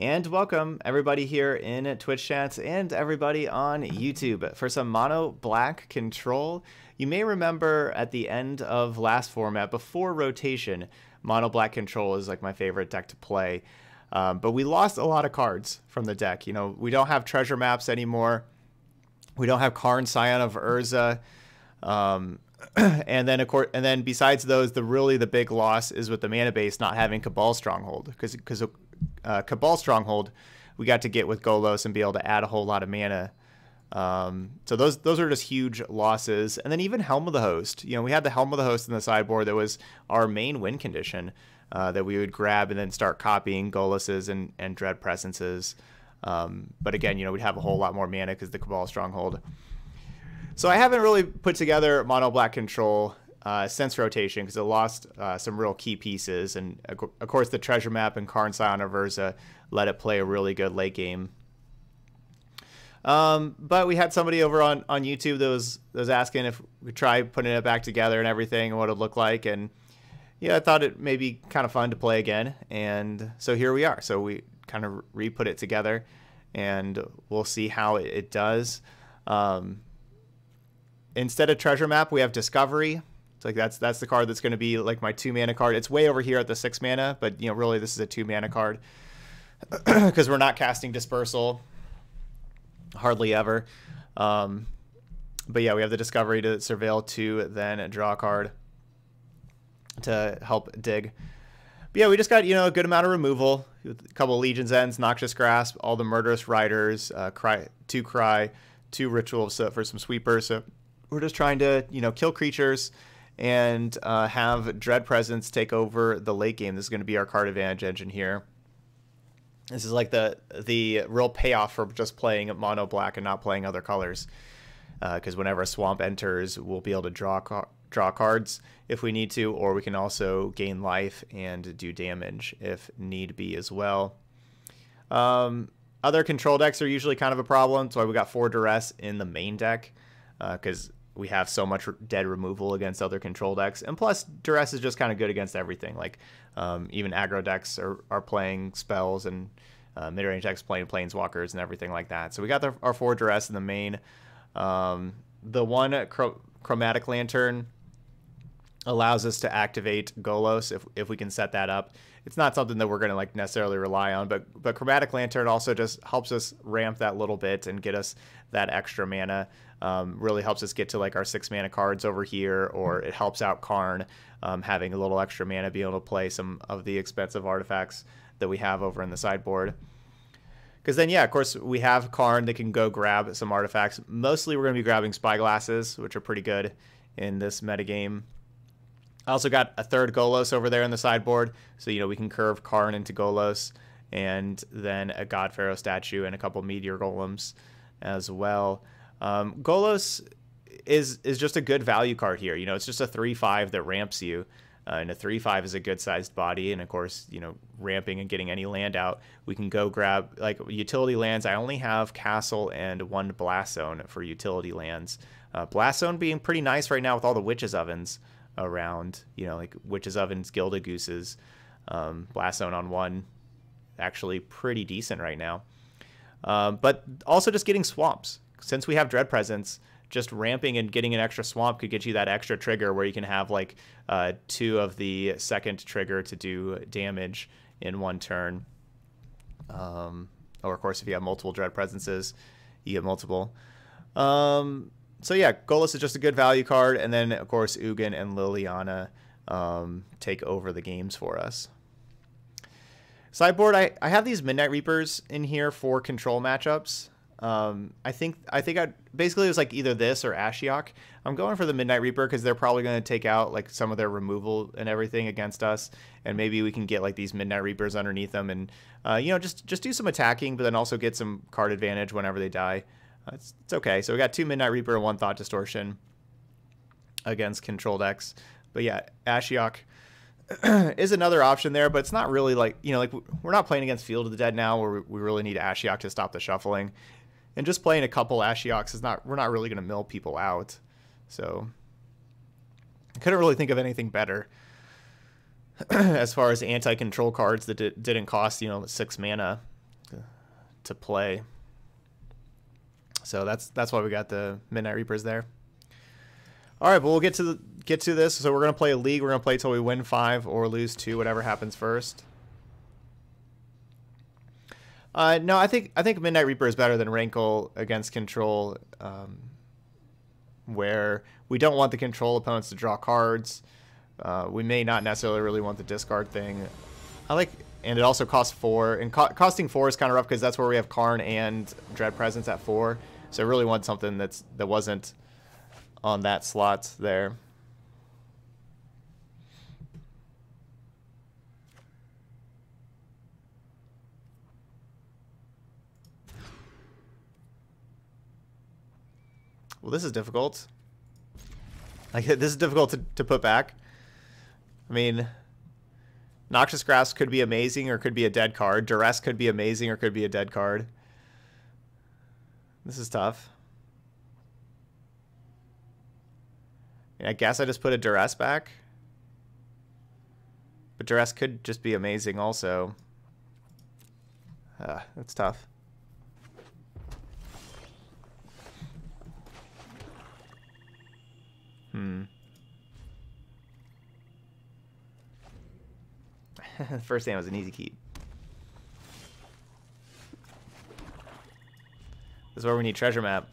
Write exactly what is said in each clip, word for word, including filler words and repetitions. And welcome everybody here in Twitch chats and everybody on YouTube for some Mono Black Control. You may remember at the end of last format, before rotation, Mono Black Control is like my favorite deck to play. Um, but we lost a lot of cards from the deck. You know, we don't have treasure maps anymore. We don't have Karn, Scion of Urza. Um, and then of course, and then besides those, the really the big loss is with the mana base not having Cabal Stronghold, because because uh, Cabal Stronghold we got to get with Golos and be able to add a whole lot of mana. Um, so those those are just huge losses. And then even Helm of the Host. You know, we had the Helm of the Host in the sideboard that was our main win condition. Uh, that we would grab and then start copying Golos's and, and Dread Presences. Um, but again, you know, we'd have a whole lot more mana because the Cabal Stronghold. So I haven't really put together Mono Black Control uh, since rotation because it lost uh, some real key pieces. And of course, the Treasure Map and Karn, Scion of Urza let it play a really good late game. Um, but we had somebody over on, on YouTube that was, that was asking if we try putting it back together and everything and what it looked like. And yeah, I thought it may be kind of fun to play again, and so here we are. So we kind of re-put it together, and we'll see how it does. Um, instead of Treasure Map, we have Discovery. It's like that's that's the card that's going to be like my two mana card. It's way over here at the six mana, but you know, really this is a two mana card because we're not casting Dispersal hardly ever. Um, but yeah, we have the Discovery to surveil two, then draw a card to help dig. But yeah, we just got, you know, a good amount of removal with a couple of Legion's Ends, Noxious Grasp, all the Murderous Riders, uh, cry two cry two Ritual of Soot for some sweepers. So we're just trying to, you know, kill creatures and uh, have Dread Presence take over the late game. This is going to be our card advantage engine here. This is like the the real payoff for just playing Mono Black and not playing other colors, because uh, whenever a swamp enters, we'll be able to draw cards draw cards if we need to, or we can also gain life and do damage if need be as well. Um, other control decks are usually kind of a problem. That's why we got four Duress in the main deck, because uh, we have so much dead removal against other control decks. And plus, Duress is just kind of good against everything. Like, um, even aggro decks are, are playing spells, and uh, mid-range decks playing planeswalkers and everything like that. So we got the, our four Duress in the main. Um, the one Chro Chromatic Lantern allows us to activate Golos if, if we can set that up. It's not something that we're going to like necessarily rely on, but but Chromatic Lantern also just helps us ramp that little bit and get us that extra mana. Um, really helps us get to like our six mana cards over here, or it helps out Karn, um, having a little extra mana, being able to play some of the expensive artifacts that we have over in the sideboard. Because then, yeah, of course, we have Karn that can go grab some artifacts. Mostly we're going to be grabbing Spyglasses, which are pretty good in this metagame. I also got a third Golos over there in the sideboard, so you know we can curve Karn into Golos, and then a God Pharaoh statue and a couple Meteor Golems as well. Um, Golos is is just a good value card here. You know, it's just a three five that ramps you, uh, and a three five is a good sized body. And of course, you know, ramping and getting any land out, we can go grab like utility lands. I only have Castle and one Blast Zone for utility lands. Uh, Blast Zone being pretty nice right now with all the Witch's Ovens around, you know, like Witch's Ovens, Gilded Gooses. um, Blast Zone on one, actually pretty decent right now. Um, but also just getting swamps. Since we have Dread Presence, just ramping and getting an extra swamp could get you that extra trigger where you can have like uh, two of the second trigger to do damage in one turn. Um, or of course, if you have multiple Dread Presences, you get multiple. Um, So yeah, Golos is just a good value card, and then of course Ugin and Liliana um, take over the games for us. Sideboard, I, I have these Midnight Reapers in here for control matchups. Um, I think I think I basically it was like either this or Ashiok. I'm going for the Midnight Reaper because they're probably going to take out like some of their removal and everything against us, and maybe we can get like these Midnight Reapers underneath them, and uh, you know just just do some attacking, but then also get some card advantage whenever they die. It's, it's okay. So we got two Midnight Reaper and one Thought Distortion against control decks. But yeah, Ashiok is another option there, but it's not really like, you know, like we're not playing against Field of the Dead now where we really need Ashiok to stop the shuffling. And just playing a couple Ashioks is not, we're not really going to mill people out. So I couldn't really think of anything better as far as anti-control cards that did, didn't cost, you know, six mana. to play. So that's that's why we got the Midnight Reapers there. All right, but we'll get to the, get to this. So we're gonna play a league. We're gonna play till we win five or lose two, whatever happens first. Uh, no, I think I think Midnight Reaper is better than Rankle against Control, um, where we don't want the Control opponents to draw cards. Uh, we may not necessarily really want the discard thing. I like, and it also costs four, and co costing four is kind of rough because that's where we have Karn and Dread Presence at four. So I really want something that's that wasn't on that slot there. Well, this is difficult. Like, this is difficult to, to put back. I mean, Noxious Grasp could be amazing or could be a dead card. Duress could be amazing or could be a dead card. This is tough. I guess I just put a Duress back. But Duress could just be amazing also. Uh, that's tough. Hmm. First hand was an easy keep. This is where we need Treasure Map.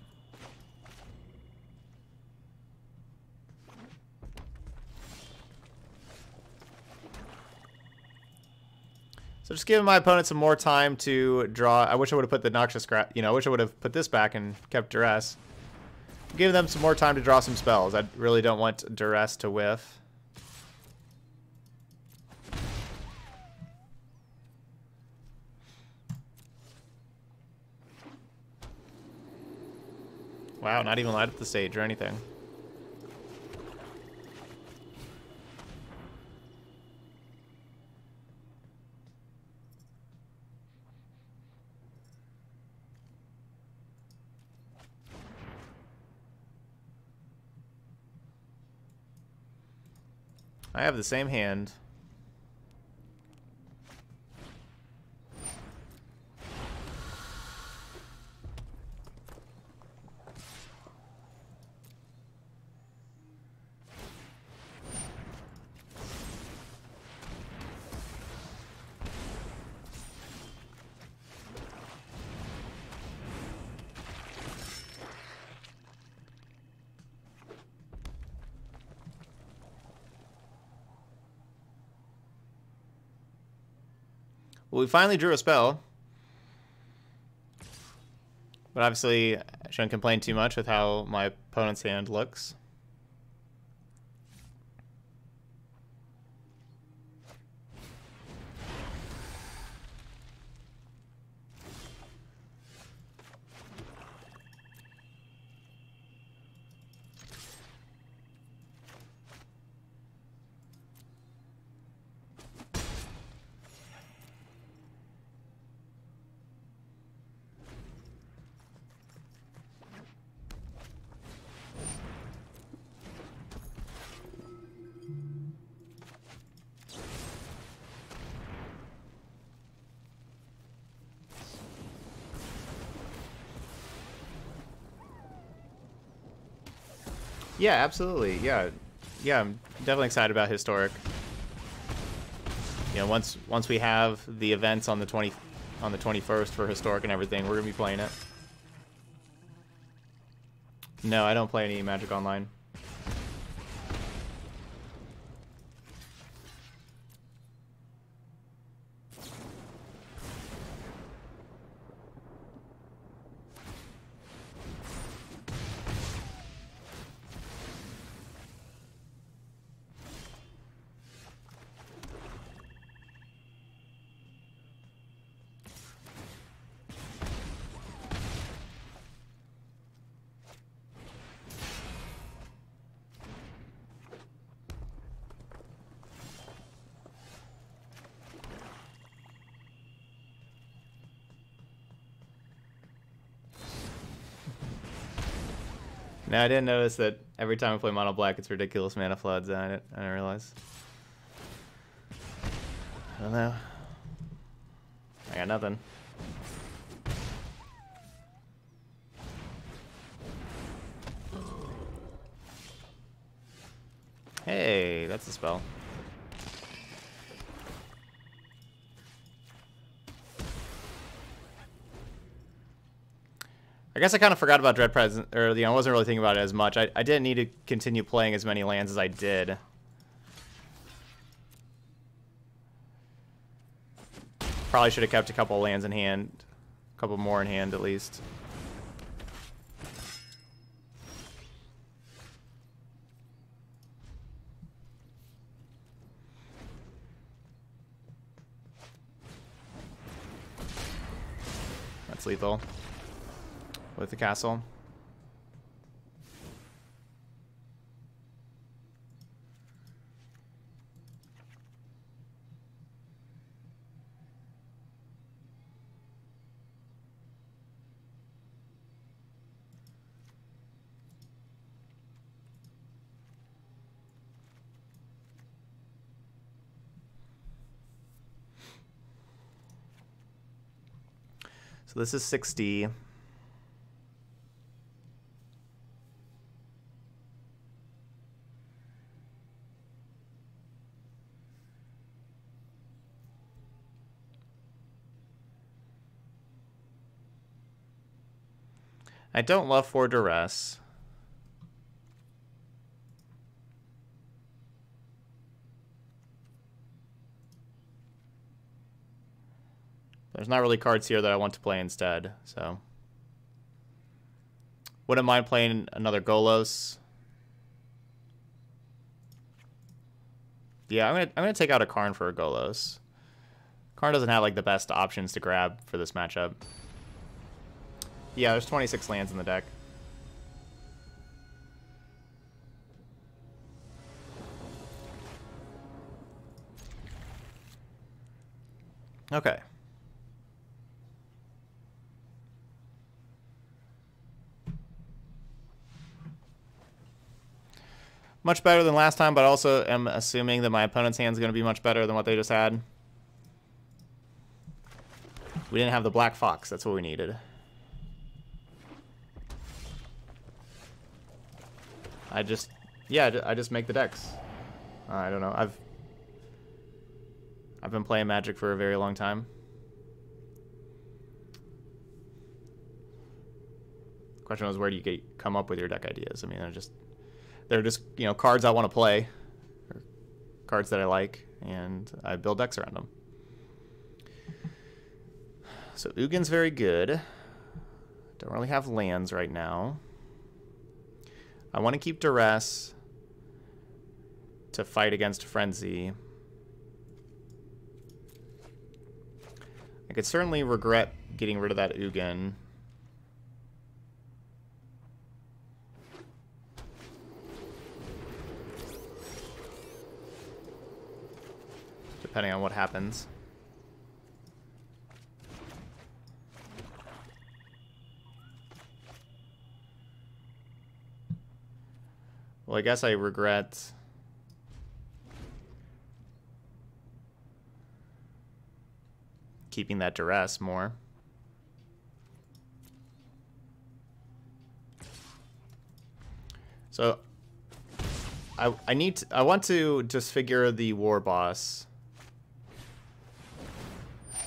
So just giving my opponent some more time to draw. I wish I would have put the Noxious Grasp, you know, I wish I would have put this back and kept Duress. Giving them some more time to draw some spells. I really don't want Duress to whiff. Wow, not even light up the stage or anything. I have the same hand. Well, we finally drew a spell, but obviously I shouldn't complain too much with how my opponent's hand looks. Yeah, absolutely. Yeah, yeah. I'm definitely excited about Historic. You know, once once we have the events on the twenty on the twenty-first for Historic and everything, we're gonna be playing it. No, I don't play any Magic Online. Now, I didn't notice that every time I play Mono Black, it's ridiculous mana floods. I didn't, I didn't realize. I don't know. I got nothing. Hey, that's a spell. I guess I kind of forgot about Dread Presence, or you know, I wasn't really thinking about it as much. I, I didn't need to continue playing as many lands as I did. Probably should have kept a couple lands in hand, a couple more in hand at least. That's lethal. With the castle. So this is sixty. I don't love for Duress. There's not really cards here that I want to play instead, so. Wouldn't mind playing another Golos. Yeah, I'm gonna I'm gonna take out a Karn for a Golos. Karn doesn't have like the best options to grab for this matchup. Yeah, there's twenty-six lands in the deck. Okay. Much better than last time, but also am assuming that my opponent's hand is going to be much better than what they just had. We didn't have the Black Fox. That's what we needed. I just, yeah, I just make the decks. Uh, I don't know. I've I've been playing Magic for a very long time. The question was, where do you get come up with your deck ideas? I mean, they're just they're just you know cards I want to play, or cards that I like, and I build decks around them. So Ugin's very good. Don't really have lands right now. I want to keep Duress to fight against Frenzy. I could certainly regret getting rid of that Ugin. Depending on what happens. Well, I guess I regret keeping that Duress more. So I I need to, I want to disfigure the war boss. I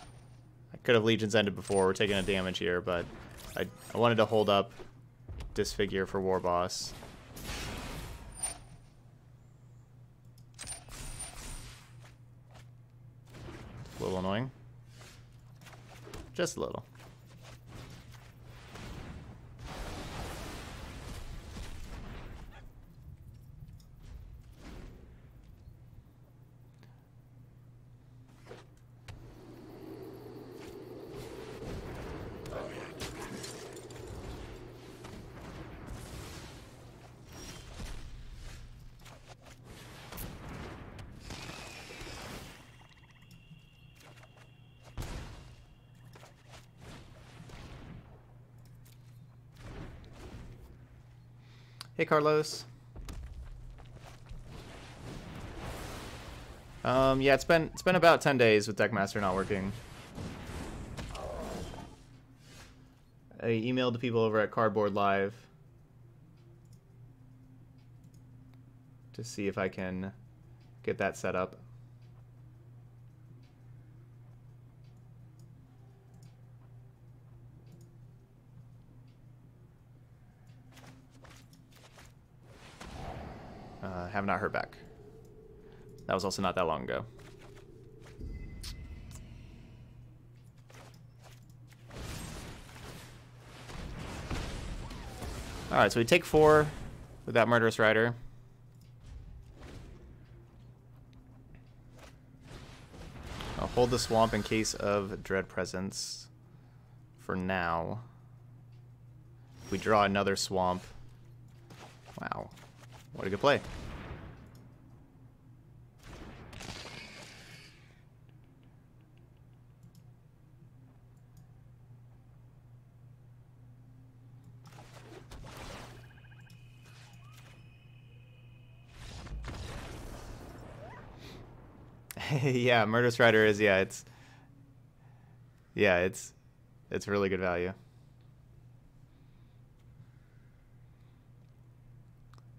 could have Legion's Ended before. We're taking a damage here, but I I wanted to hold up disfigure for war boss. A little annoying. Just a little. Hey, Carlos. Um, yeah, it's been it's been about ten days with Deckmaster not working. I emailed the people over at Cardboard Live to see if I can get that set up. Uh, have not heard back. That was also not that long ago. Alright, so we take four with that Murderous Rider. I'll hold the swamp in case of Dread Presence for now. If we draw another swamp. Wow. What a good play. Yeah, Murderous Rider is, yeah, it's yeah, it's it's really good value.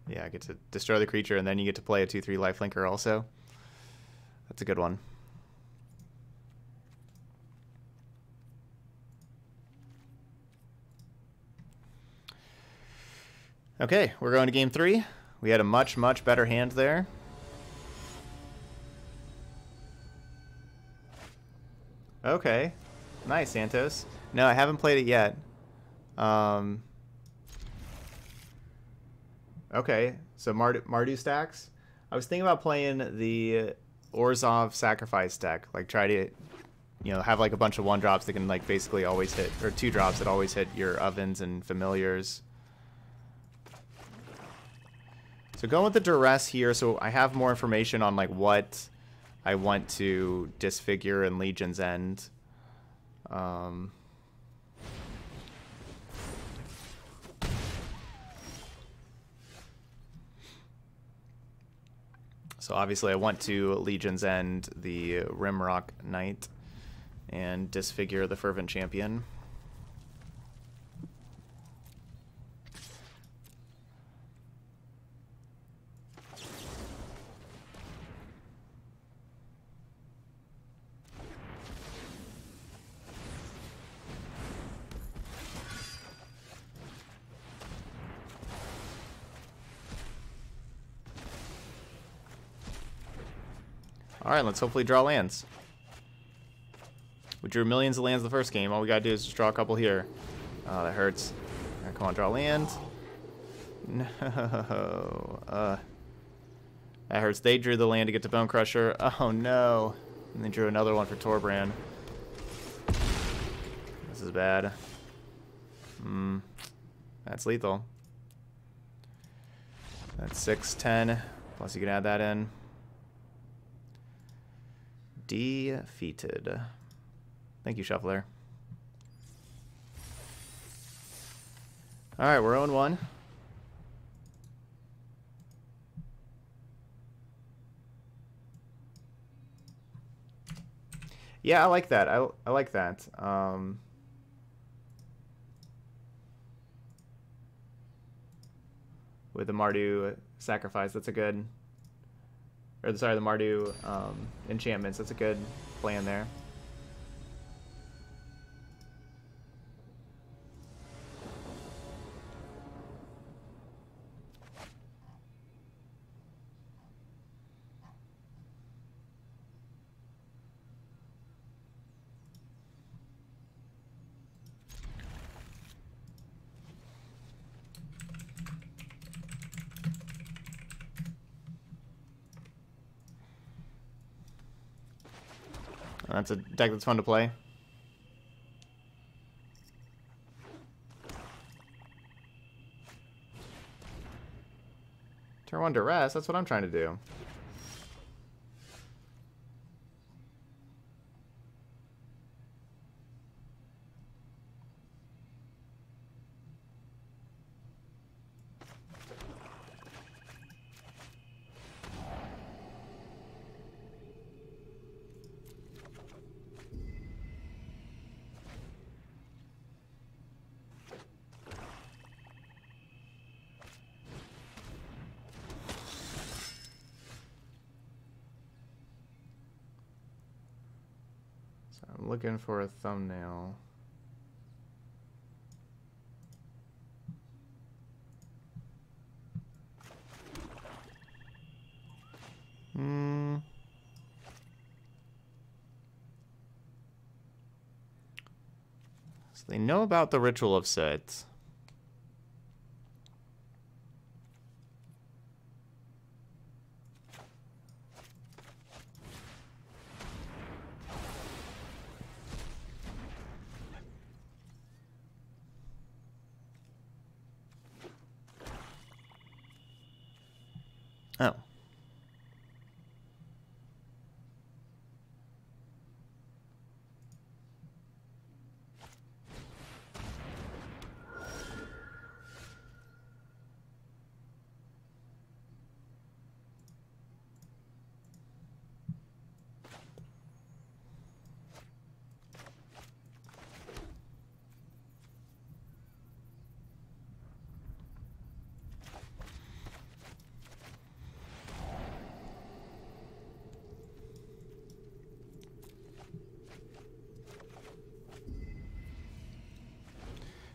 Yeah, I get to destroy the creature, and then you get to play a two three lifelinker also. That's a good one. Okay, we're going to game three. We had a much, much better hand there. Okay. Nice, Santos. No, I haven't played it yet. Um... Okay, so Mardu, Mardu stacks. I was thinking about playing the Orzhov Sacrifice deck. Like, try to, you know, have like a bunch of one drops that can like basically always hit, or two drops that always hit your ovens and familiars. So going with the Duress here, so I have more information on like what I want to disfigure in Legion's End. Um... So obviously I want to Legion's End the Rimrock Knight and disfigure the Fervent Champion. Alright, let's hopefully draw lands. We drew millions of lands the first game. All we gotta do is just draw a couple here. Oh, that hurts. Right, come on, draw land. No. Uh, that hurts. They drew the land to get to Bone Crusher. Oh, no. And they drew another one for Torbran. This is bad. Mm, that's lethal. That's six, ten. Plus, you can add that in. Defeated. Thank you, Shuffler. All right, we're oh and one. Yeah, I like that. I, I like that. Um, with the Mardu sacrifice, that's a good... Or, sorry, the Mardu um, enchantments. That's a good plan there. That's a deck that's fun to play. Turn one Duress, that's what I'm trying to do. So I'm looking for a thumbnail. Hmm. So they know about the Ritual of Soot. Oh.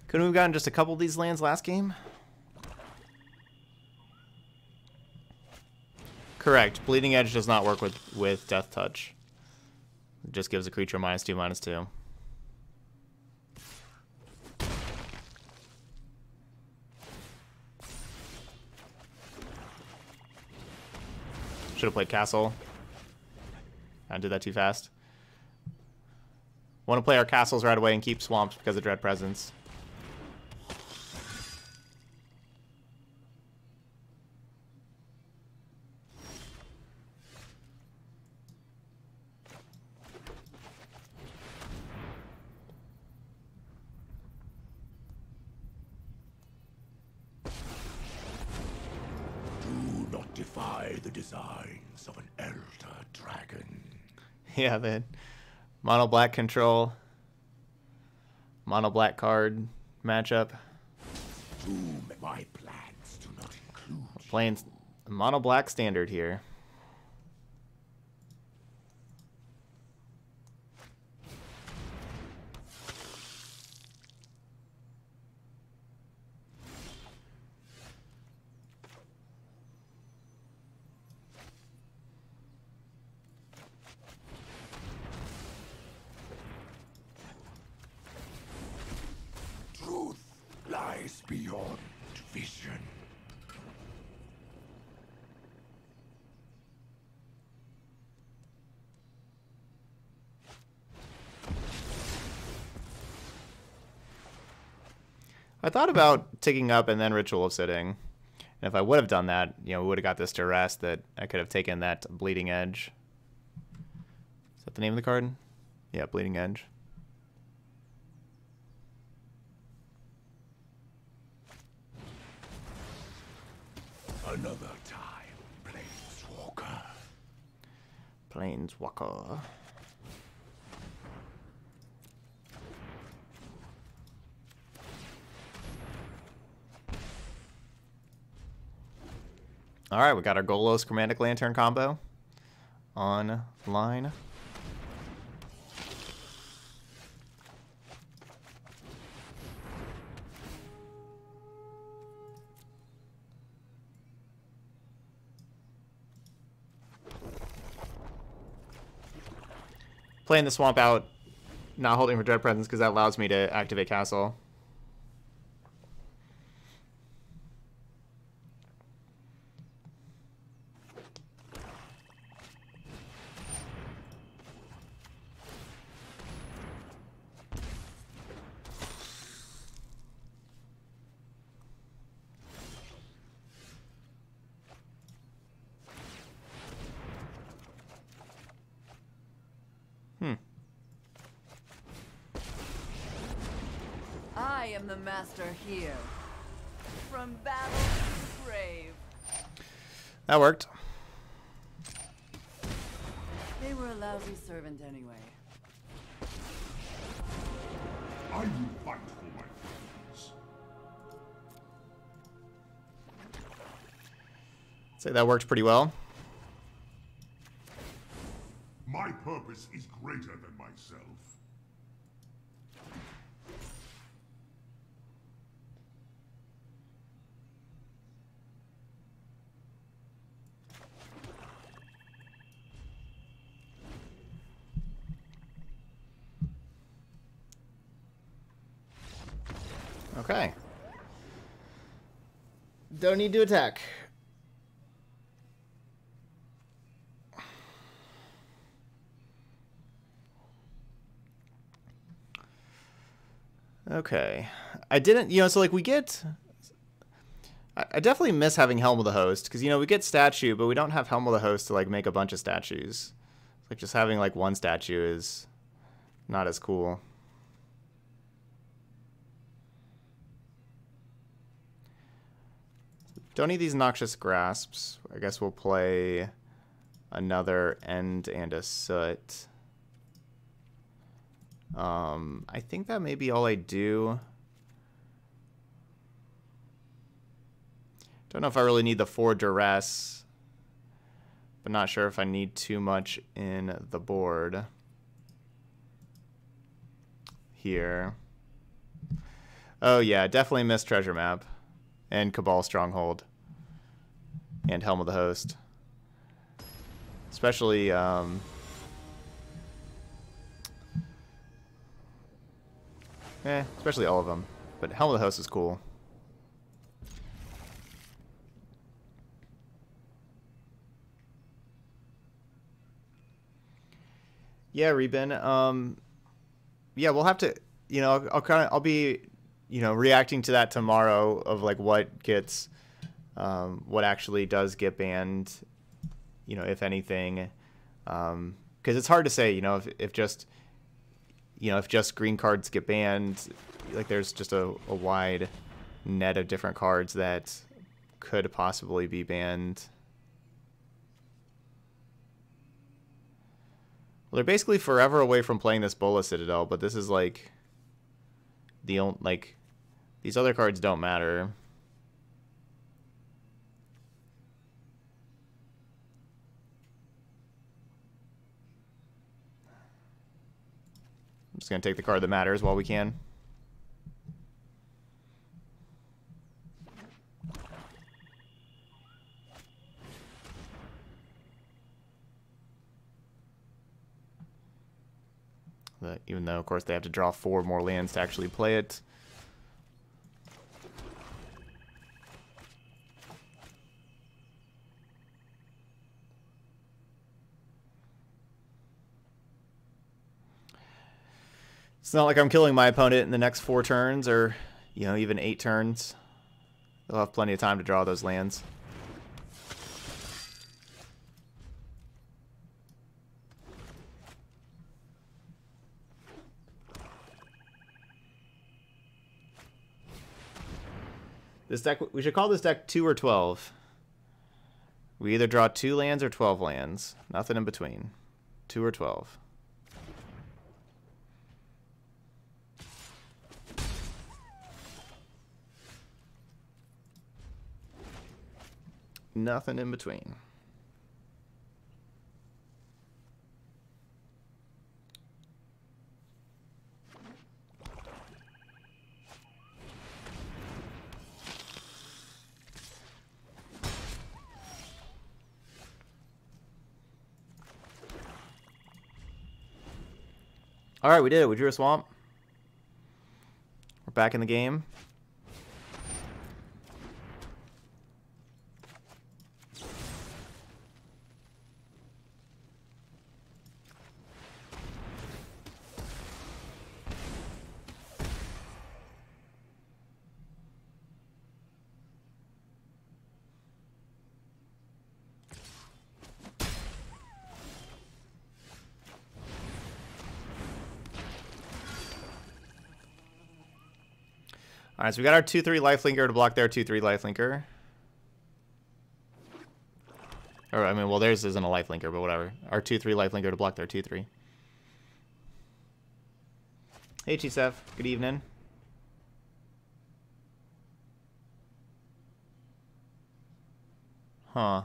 Couldn't we have gotten just a couple of these lands last game? Correct. Bleeding Edge does not work with, with Death Touch. It just gives a creature minus two, minus two. Should have played Castle. I did that too fast. Want to play our Castles right away and keep Swamps because of Dread Presence. Yeah, man. Mono Black Control. Mono Black card matchup. Doom, my plans do not include. We're playing Mono Black Standard here. Beyond vision. I thought about ticking up and then Ritual of Sitting. And if I would have done that, you know, we would have got this Duress that I could have taken that Bleeding Edge. Is that the name of the card? Yeah, Bleeding Edge. Another time, Planeswalker. Planeswalker. All right, we got our Golos Chromatic Lantern combo online. Playing the Swamp out, not holding for Dread Presence because that allows me to activate Castle. Here. From battle to grave. That worked. They were a lousy servant anyway. Are you fight for my friends? I'd say that worked pretty well. My purpose purpose is greater than myself. Okay. Don't need to attack. Okay. I didn't, you know, so like we get, I, I definitely miss having Helm of the Host, because, you know, we get statue, but we don't have Helm of the Host to, like, make a bunch of statues. It's like just having, like, one statue is not as cool. Don't need these Noxious Grasps. I guess we'll play another End and a Soot. Um, I think that may be all I do. Don't know if I really need the four Duress, but not sure if I need too much in the board here. Oh yeah, definitely missed Treasure Map. And Cabal Stronghold. And Helm of the Host. Especially, um... eh, especially all of them. But Helm of the Host is cool. Yeah, Reuben. Um, yeah, we'll have to... You know, I'll, I'll kind of... I'll be... you know, reacting to that tomorrow of like what gets, um, what actually does get banned, you know, if anything, um, because it's hard to say, you know, if, if just, you know, if just green cards get banned, like there's just a, a wide net of different cards that could possibly be banned. Well, they're basically forever away from playing this Bola Citadel, but this is like the only, like, these other cards don't matter. I'm just going to take the card that matters while we can. That, even though, of course, they have to draw four more lands to actually play it. It's not like I'm killing my opponent in the next four turns or, you know, even eight turns. They'll have plenty of time to draw those lands. This deck, we should call this deck two or twelve. We either draw two lands or twelve lands. Nothing in between. two or twelve. Nothing in between. All right, we did it. We drew a swamp. We're back in the game. All right, so we got our two three lifelinker to block their two three lifelinker. Or, I mean, well, theirs isn't a lifelinker, but whatever. Our two three lifelinker to block their two three. Hey, Chisef. Good evening. Huh.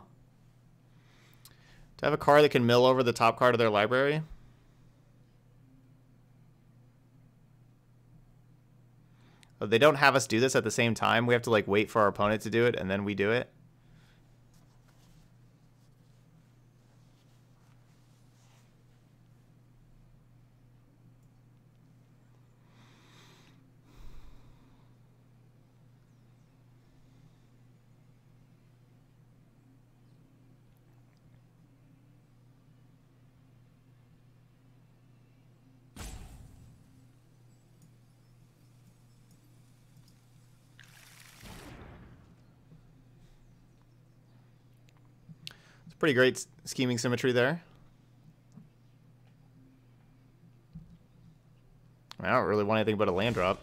To have a card that can mill over the top card of their library? They don't have us do this at the same time. We have to like wait for our opponent to do it and then we do it. Pretty great scheming symmetry there. I don't really want anything but a land drop.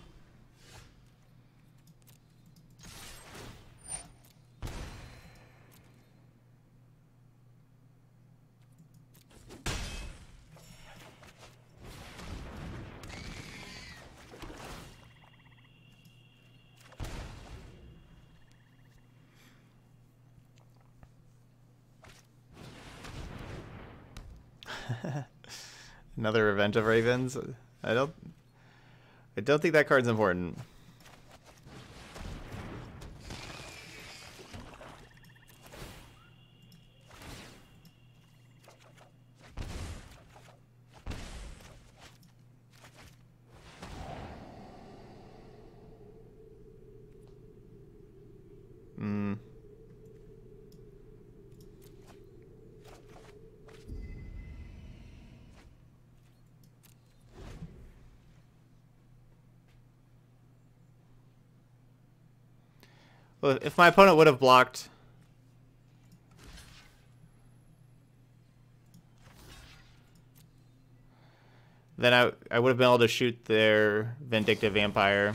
Another Revenge of Ravens. I don't I don't think that card's important. If my opponent would have blocked, then I, I would have been able to shoot their Vindictive Vampire.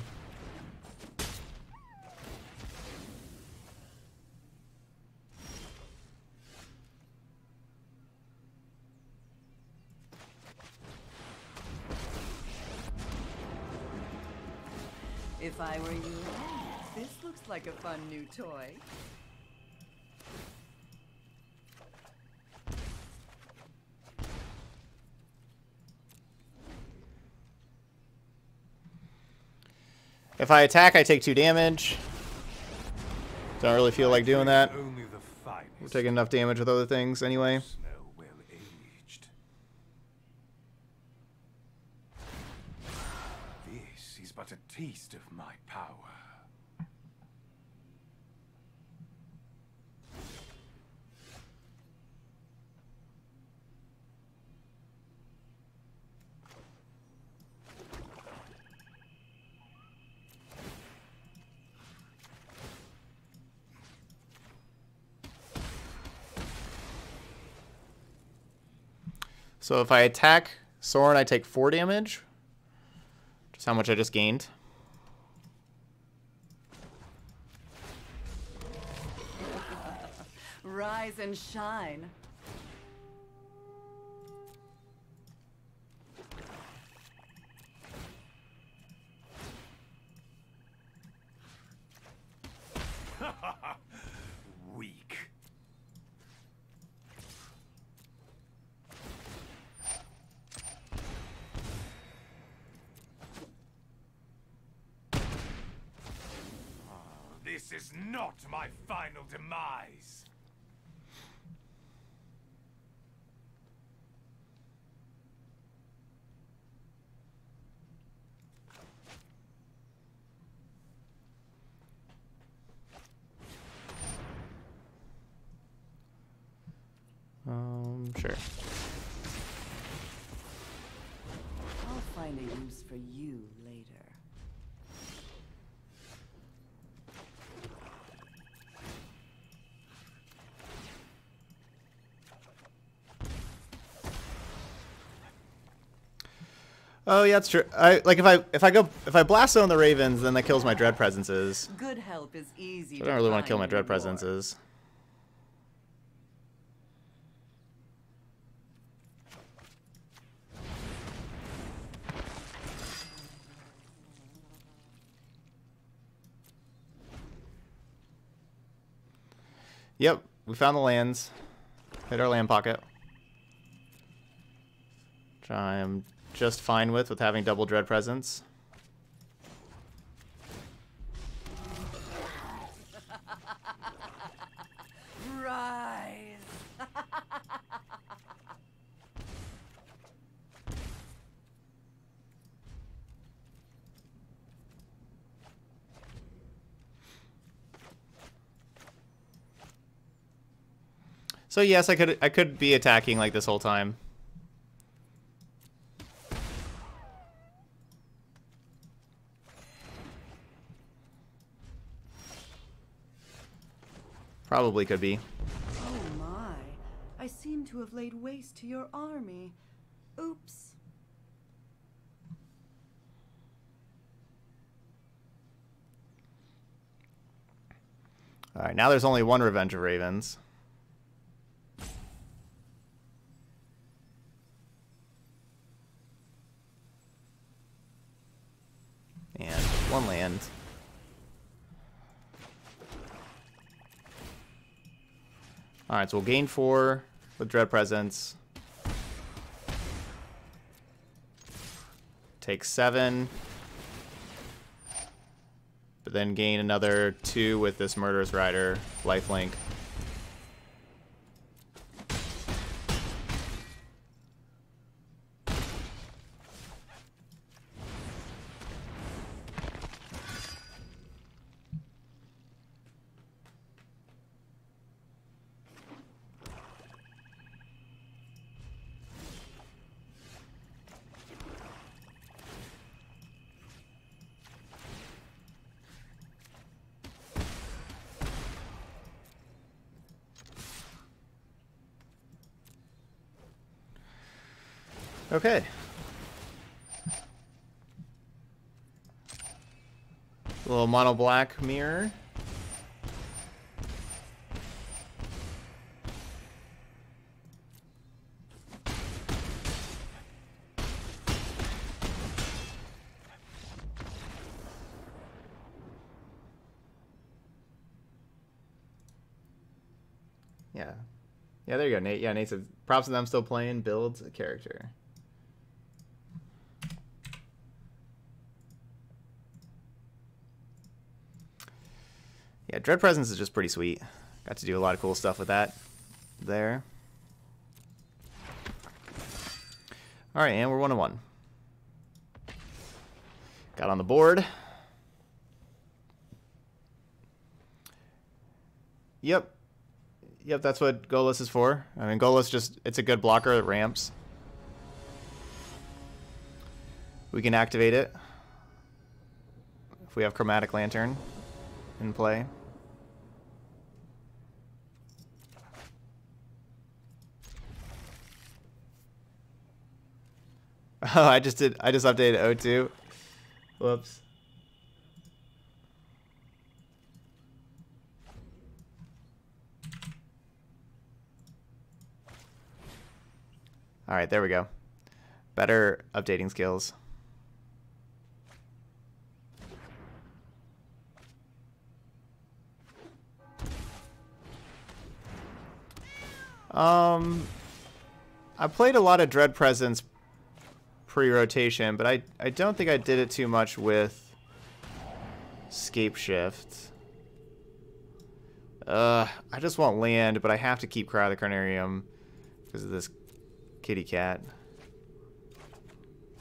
If I were you, this looks like a fun new toy. If I attack, I take two damage. Don't really feel like doing that. We're taking enough damage with other things anyway. This is but a taste of my power. So if I attack Sorin, I take four damage. Just how much I just gained. Rise and shine. This is not my final demise. Um, sure. I'll find a use for you later. Oh yeah, that's true. I like if I if I go if I blast zone the Ravens, then that kills my Dread Presences. Good help is easy. So I don't really want to kill my Dread Presences. Yep, we found the lands. Hit our land pocket. Which I'm just fine with, with having double Dread Presence. So yes, I could I could be attacking like this whole time. Probably could be. Oh my. I seem to have laid waste to your army. Oops. All right, now there's only one Revenge of Ravens. And one land. All right, so we'll gain four with Dread Presence. Take seven. But then gain another two with this Murderous Rider lifelink. Okay. A little mono black mirror. Yeah. Yeah, there you go, Nate. Yeah, Nate said props to them still playing, builds a character. Yeah, Dread Presence is just pretty sweet. Got to do a lot of cool stuff with that there. All right, and we're one and one. Got on the board. Yep. Yep, that's what Golos is for. I mean, Golos just, it's a good blocker that ramps. We can activate it if we have Chromatic Lantern in play. Oh, I just did. I just updated O two. Whoops. All right, there we go. Better updating skills. Um, I played a lot of Dread Presence pre-rotation, but I, I don't think I did it too much with Scapeshift. Uh, I just want land, but I have to keep Cry of the Carnarium because of this kitty cat.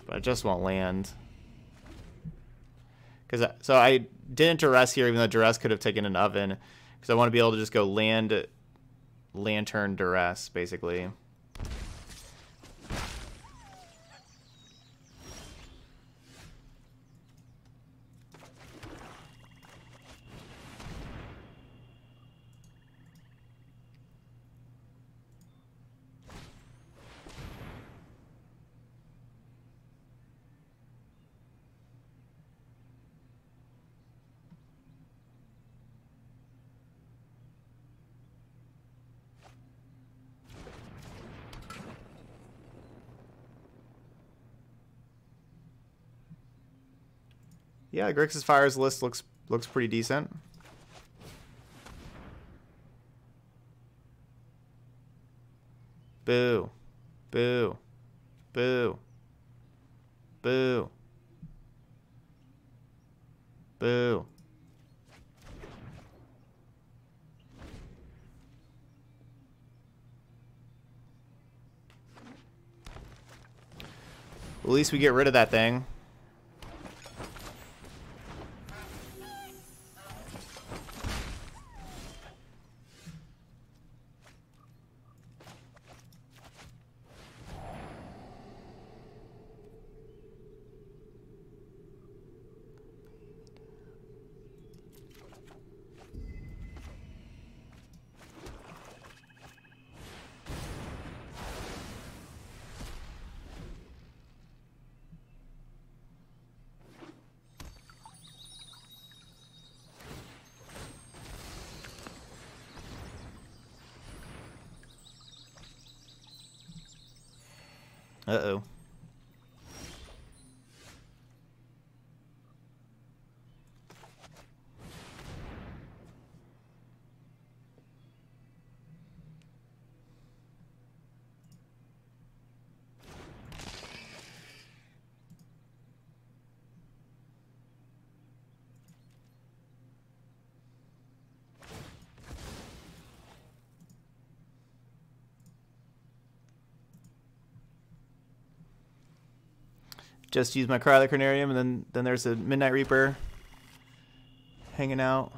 But I just want land. Cause I, so I didn't Duress here, even though Duress could have taken an Oven, because I want to be able to just go land... Lantern Duress, basically. Yeah, Grixis Fire's list looks looks pretty decent. Boo. Boo. Boo. Boo. Boo. At least we get rid of that thing. Uh-oh. Just use my Cry of the Carnarium, and then, then there's a Midnight Reaper hanging out.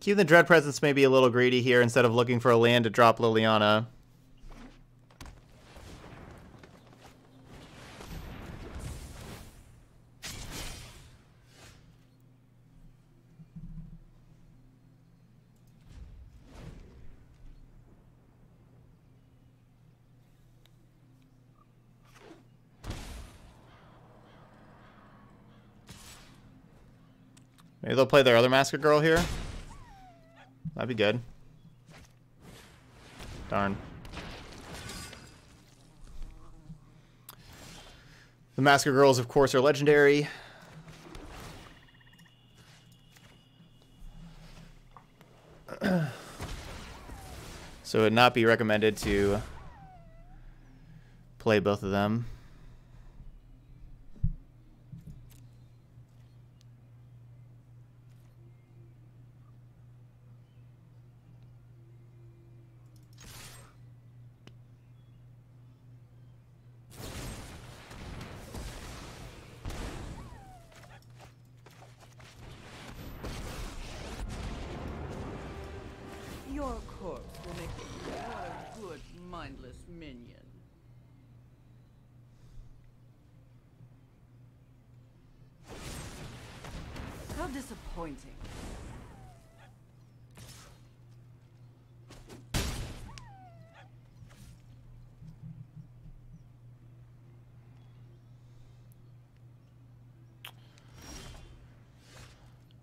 Keeping the Dread Presence may be a little greedy here instead of looking for a land to drop Liliana. Maybe they'll play their other Masked Girl here. That'd be good. Darn. The Masked Girls, of course, are legendary. So it would not be recommended to play both of them. Disappointing.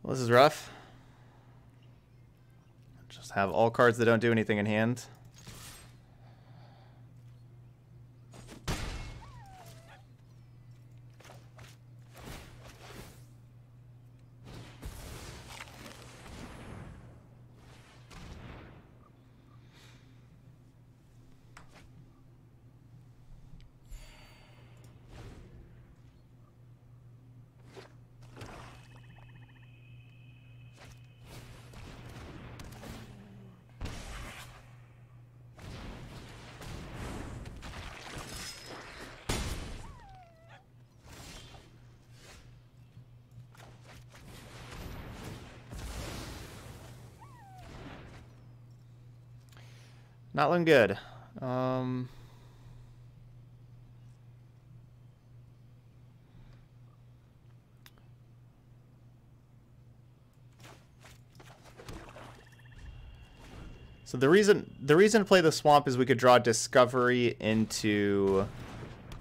Well, this is rough. Just have all cards that don't do anything in hand. Not looking good. Um, so the reason the reason to play the swamp is we could draw Discovery into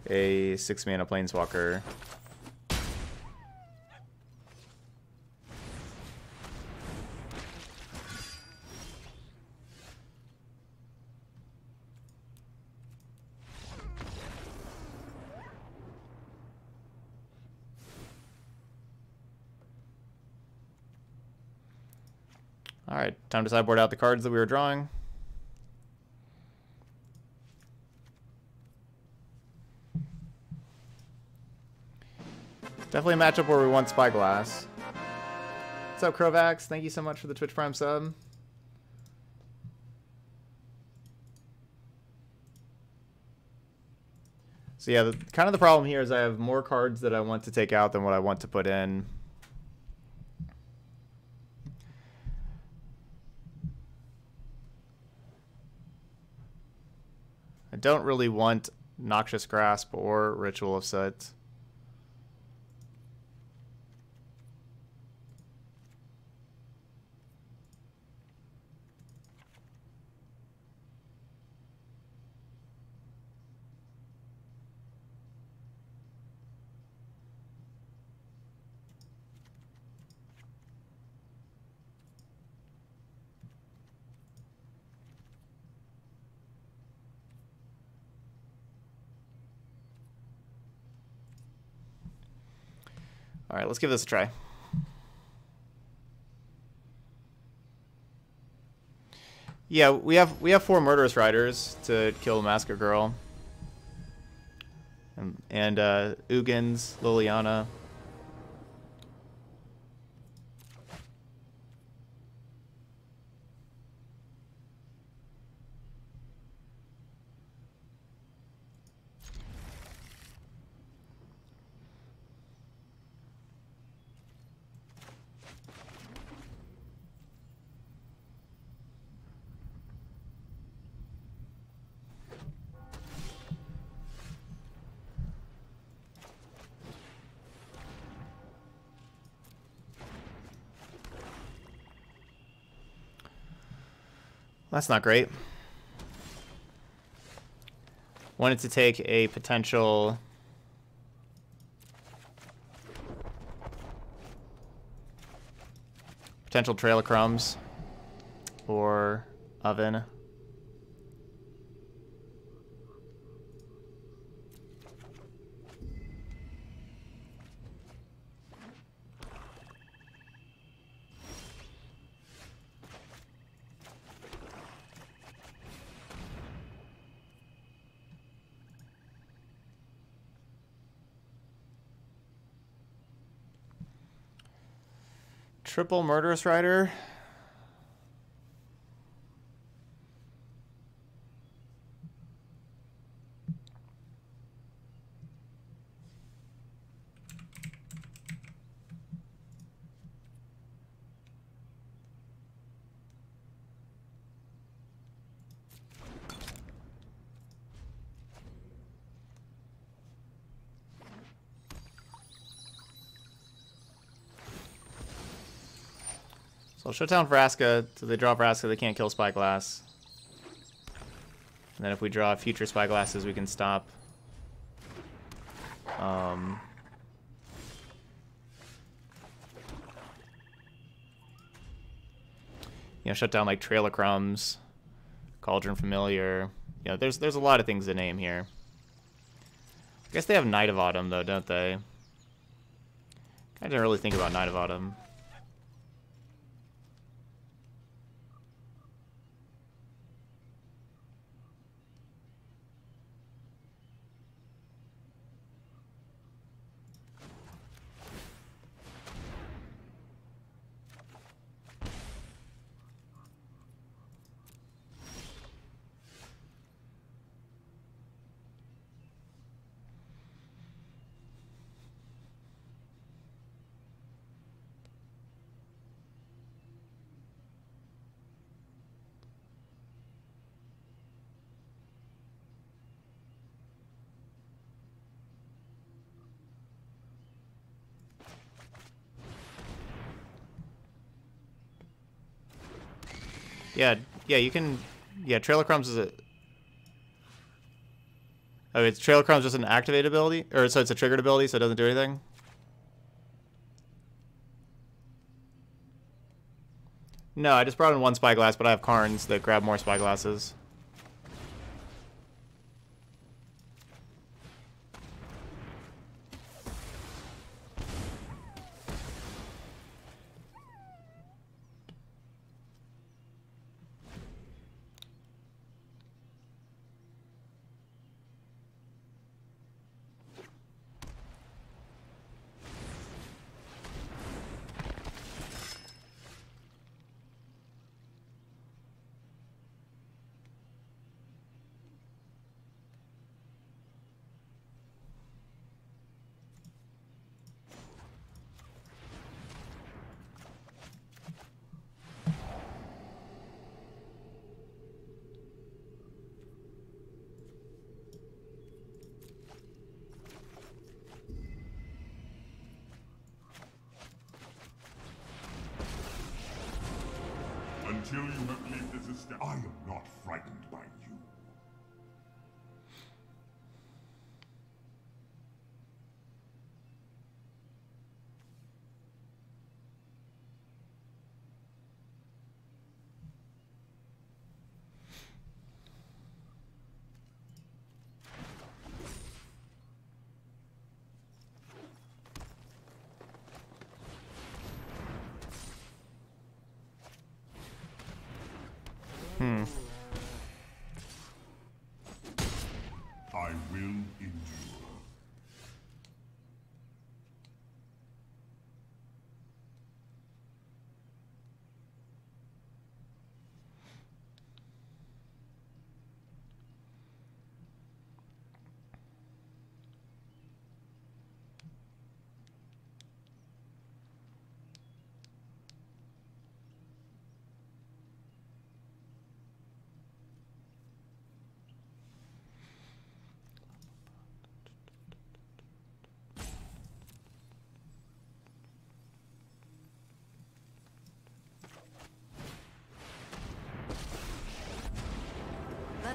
a six mana planeswalker. Alright, time to sideboard out the cards that we were drawing. Definitely a matchup where we want Spyglass. What's up, Crovax? Thank you so much for the Twitch Prime sub. So yeah, the, kind of the problem here is I have more cards that I want to take out than what I want to put in. I don't really want Noxious Grasp or Ritual of Soot. All right, let's give this a try. Yeah, we have we have four Murderous Riders to kill Masker Girl. And, and uh, Ugin's, Liliana. That's not great. Wanted to take a potential potential Trail of Crumbs or Oven. Triple Murderous Rider. I'll shut down Vraska. So they draw Vraska, they can't kill Spyglass. And then if we draw future Spyglasses, we can stop. Um, you know, shut down like Trail of Crumbs, Cauldron Familiar. You know, there's there's a lot of things to name here. I guess they have Night of Autumn though, don't they? I didn't really think about Night of Autumn. Yeah, yeah, you can. Yeah, Trail of Crumbs is a. Oh, it's Trail of Crumbs just an activated ability, or so it's a triggered ability, so it doesn't do anything. No, I just brought in one Spyglass, but I have Karns that grab more Spyglasses. Until you have made this a step. I am not frightened by you.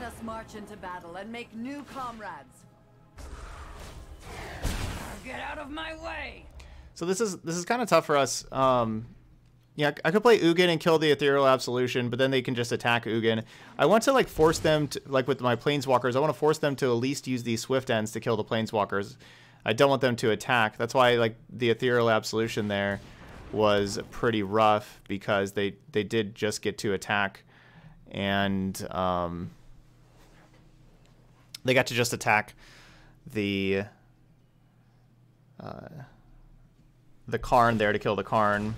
Let us march into battle and make new comrades. Get out of my way. So this is this is kind of tough for us. Um, yeah, I could play Ugin and kill the Ethereal Absolution, but then they can just attack Ugin. I want to like force them to, like with my Planeswalkers, I want to force them to at least use these Swift Ends to kill the Planeswalkers. I don't want them to attack. That's why like the Ethereal Absolution there was pretty rough, because they they did just get to attack, and um, they got to just attack the uh, the Karn there to kill the Karn.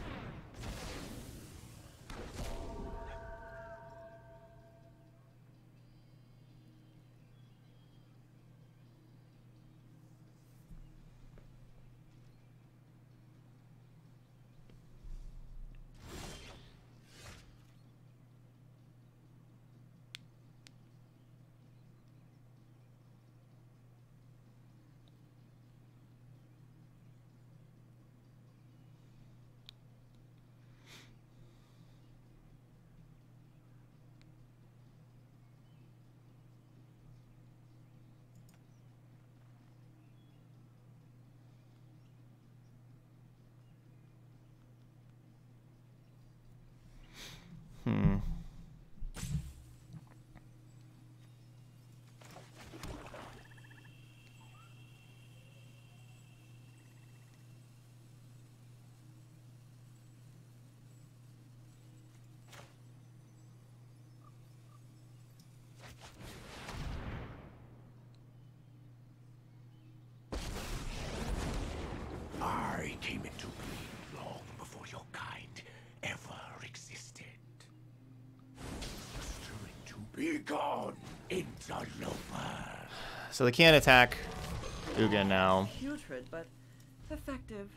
Hmm. I came into being long before your kind ever existed. Be gone, interloper. So they can't attack Ugin now. Putrid, but effective.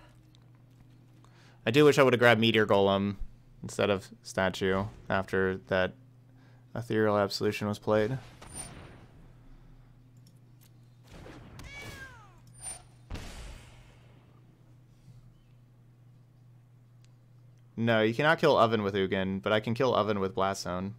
I do wish I would have grabbed Meteor Golem instead of Statue after that Ethereal Absolution was played. No, you cannot kill Oven with Ugin, but I can kill Oven with Blast Zone.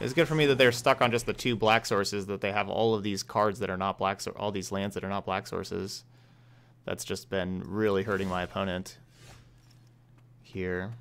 It's good for me that they're stuck on just the two black sources, that they have all of these cards that are not black, so all these lands that are not black sources. That's just been really hurting my opponent here.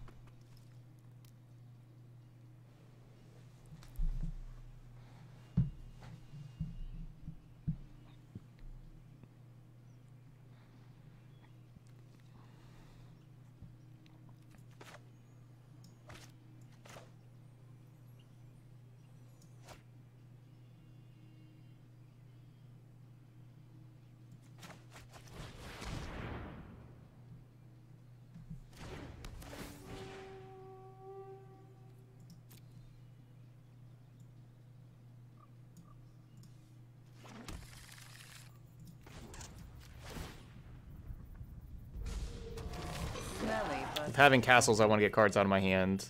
With having castles, I want to get cards out of my hand.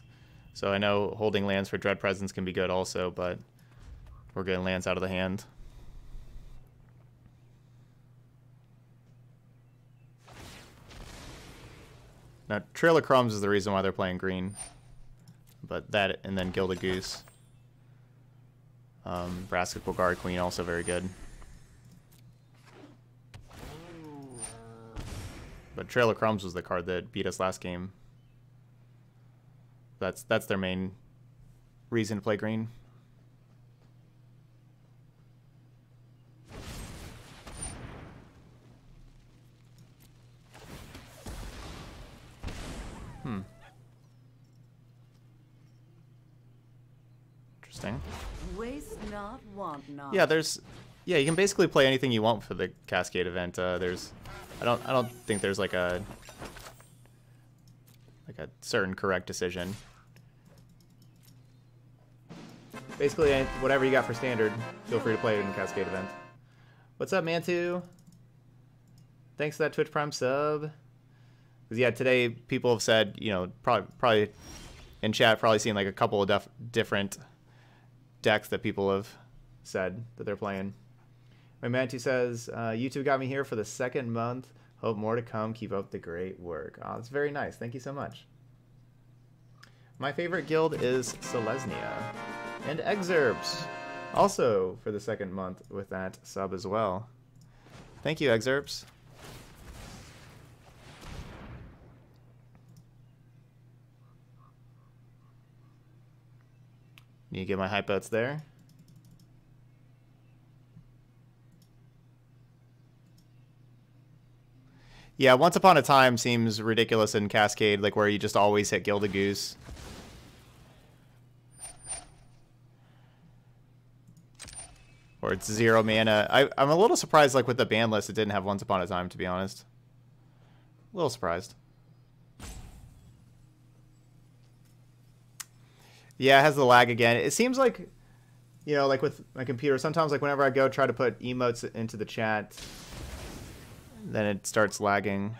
So I know holding lands for Dread Presence can be good also, but we're getting lands out of the hand. Now, Trail of Crumbs is the reason why they're playing green. But that, and then Gilded Goose. Um, Vraska Golgari Queen, also very good. But Trail of Crumbs was the card that beat us last game. That's that's their main reason to play green. Hmm. Interesting. Waste not, want not. Yeah, there's yeah, you can basically play anything you want for the Cascade event. Uh, there's I don't I don't think there's like a like a certain correct decision. Basically, whatever you got for standard, feel free to play it in Cascade event. What's up, Mantu? Thanks for that Twitch Prime sub. Cause yeah, today people have said, you know, probably probably in chat probably seen like a couple of def different decks that people have said that they're playing. My Mantu says, uh, YouTube got me here for the second month. Hope more to come. Keep up the great work. Oh, that's very nice. Thank you so much. My favorite guild is Selesnya. And Excerpts, also for the second month with that sub as well. Thank you, Excerpts. Need to get my hype outs there. Yeah, Once Upon a Time seems ridiculous in Cascade, like where you just always hit Gilded Goose. Or it's zero mana. I, I'm a little surprised, like with the ban list, it didn't have Once Upon a Time, to be honest. A little surprised. Yeah, it has the lag again. It seems like, you know, like with my computer, sometimes like whenever I go try to put emotes into the chat, then it starts lagging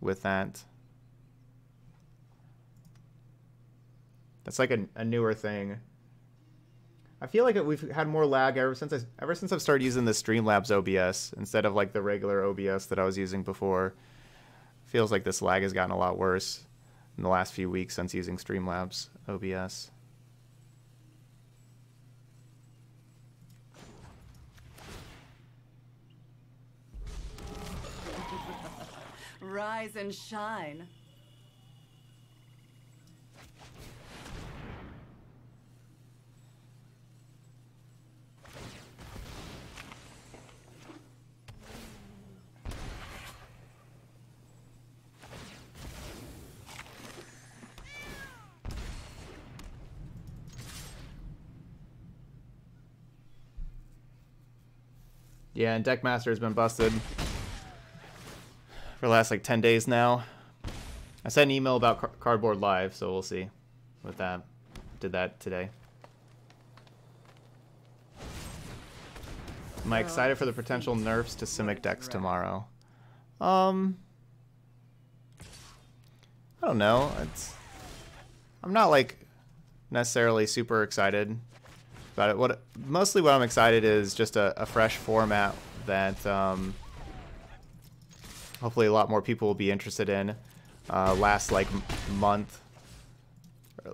with that. That's like a, a newer thing. I feel like we've had more lag ever since I, ever since I've started using the Streamlabs O B S instead of like the regular O B S that I was using before. Feels like this lag has gotten a lot worse in the last few weeks since using Streamlabs O B S. Rise and shine. Yeah, and Deckmaster has been busted for the last like ten days now. I sent an email about car Cardboard Live, so we'll see what that did that today. Am I excited for the potential nerfs to Simic decks tomorrow? Um, I don't know. It's I'm not like necessarily super excited about it. What mostly what I'm excited is just a, a fresh format that um, hopefully a lot more people will be interested in. Uh, last like month,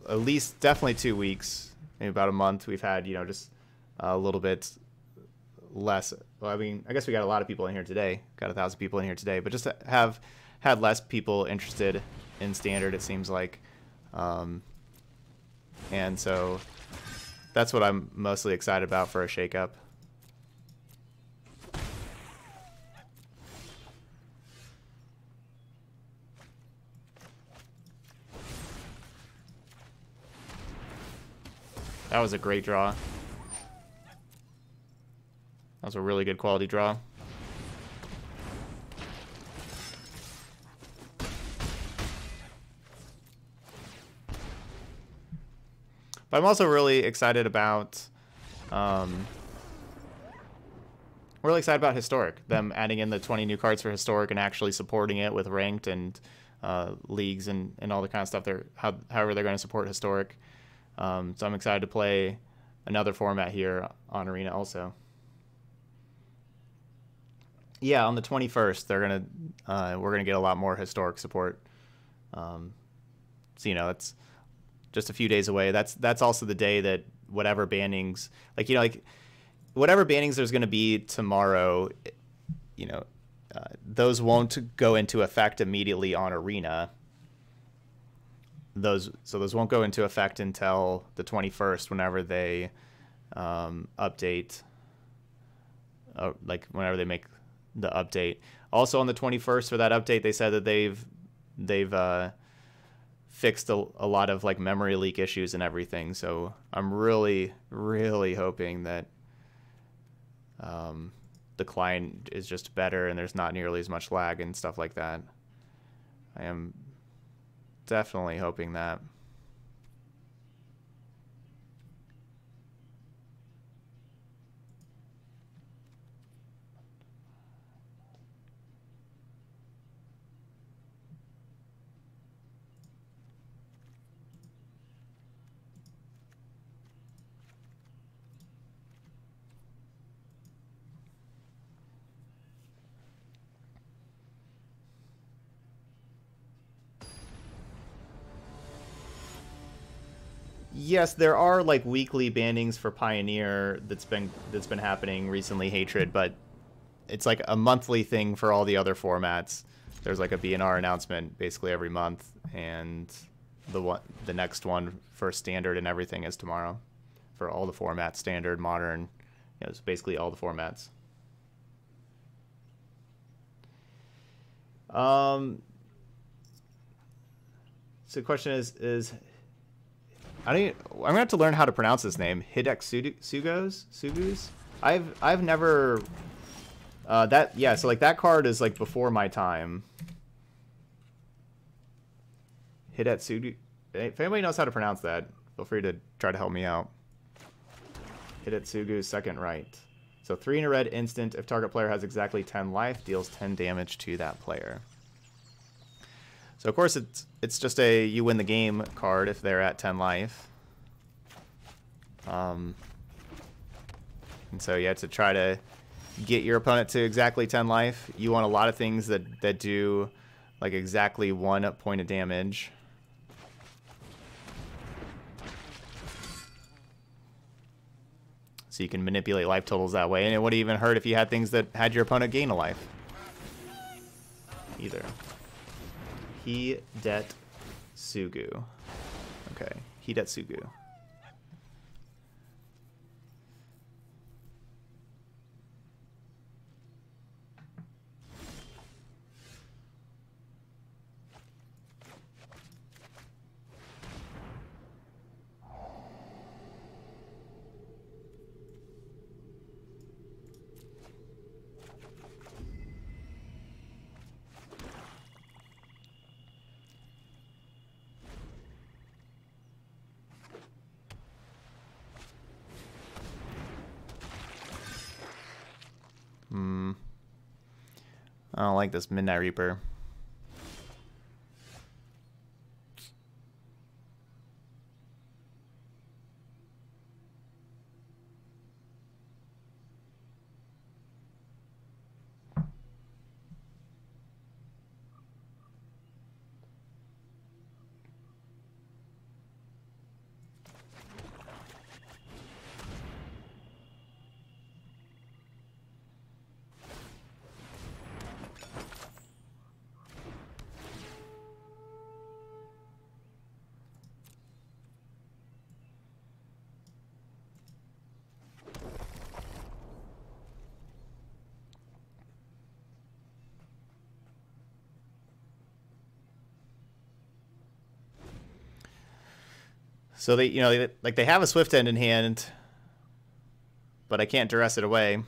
at least definitely two weeks, maybe about a month. We've had you know just a little bit less. Well, I mean, I guess we got a lot of people in here today. Got a thousand people in here today, but just have had less people interested in Standard. It seems like, um, and so. That's what I'm mostly excited about for a shakeup. That was a great draw. That was a really good quality draw. But I'm also really excited about, um, really excited about Historic. Them adding in the twenty new cards for Historic and actually supporting it with ranked and uh, leagues and, and all the kind of stuff. They're how, however they're going to support Historic. Um, so I'm excited to play another format here on Arena also. Yeah, on the twenty-first, they're gonna uh, we're gonna get a lot more Historic support. Um, so you know it's. Just a few days away. That's that's also the day that whatever bannings, like you know, like whatever bannings there's going to be tomorrow, you know, uh, those won't go into effect immediately on Arena. Those so those won't go into effect until the twenty-first, whenever they um, update, uh, like whenever they make the update. Also on the twenty-first for that update, they said that they've they've. Uh, fixed a, a lot of like memory leak issues and everything, so I'm really really hoping that um, the client is just better and there's not nearly as much lag and stuff like that. I am definitely hoping that. yes, there are like weekly bannings for Pioneer that's been that's been happening recently, Hatred, but it's like a monthly thing for all the other formats. There's like a B N R announcement basically every month, and the one the next one for Standard and everything is tomorrow for all the formats, Standard, Modern, you know, it's basically all the formats. Um, so the question is, is I don't even, I'm gonna have to learn how to pronounce this name. Hidetsugos? Sugus? I've I've never uh, that yeah. So like that card is like before my time. Hidetsugu. If anybody knows how to pronounce that, feel free to try to help me out. Hidetsugu second right. So three in a red instant. If target player has exactly ten life, deals ten damage to that player. So of course it's it's just a you win the game card if they're at ten life. Um, and so you have to try to get your opponent to exactly ten life. You want a lot of things that that do like exactly one point of damage. So you can manipulate life totals that way, and it wouldn't even hurt if you had things that had your opponent gain a life. Either. Hidetsugu. Okay, Hidetsugu. I don't like this Midnight Reaper. So they, you know, they, like they have a Swift End in hand, but I can't duress it away.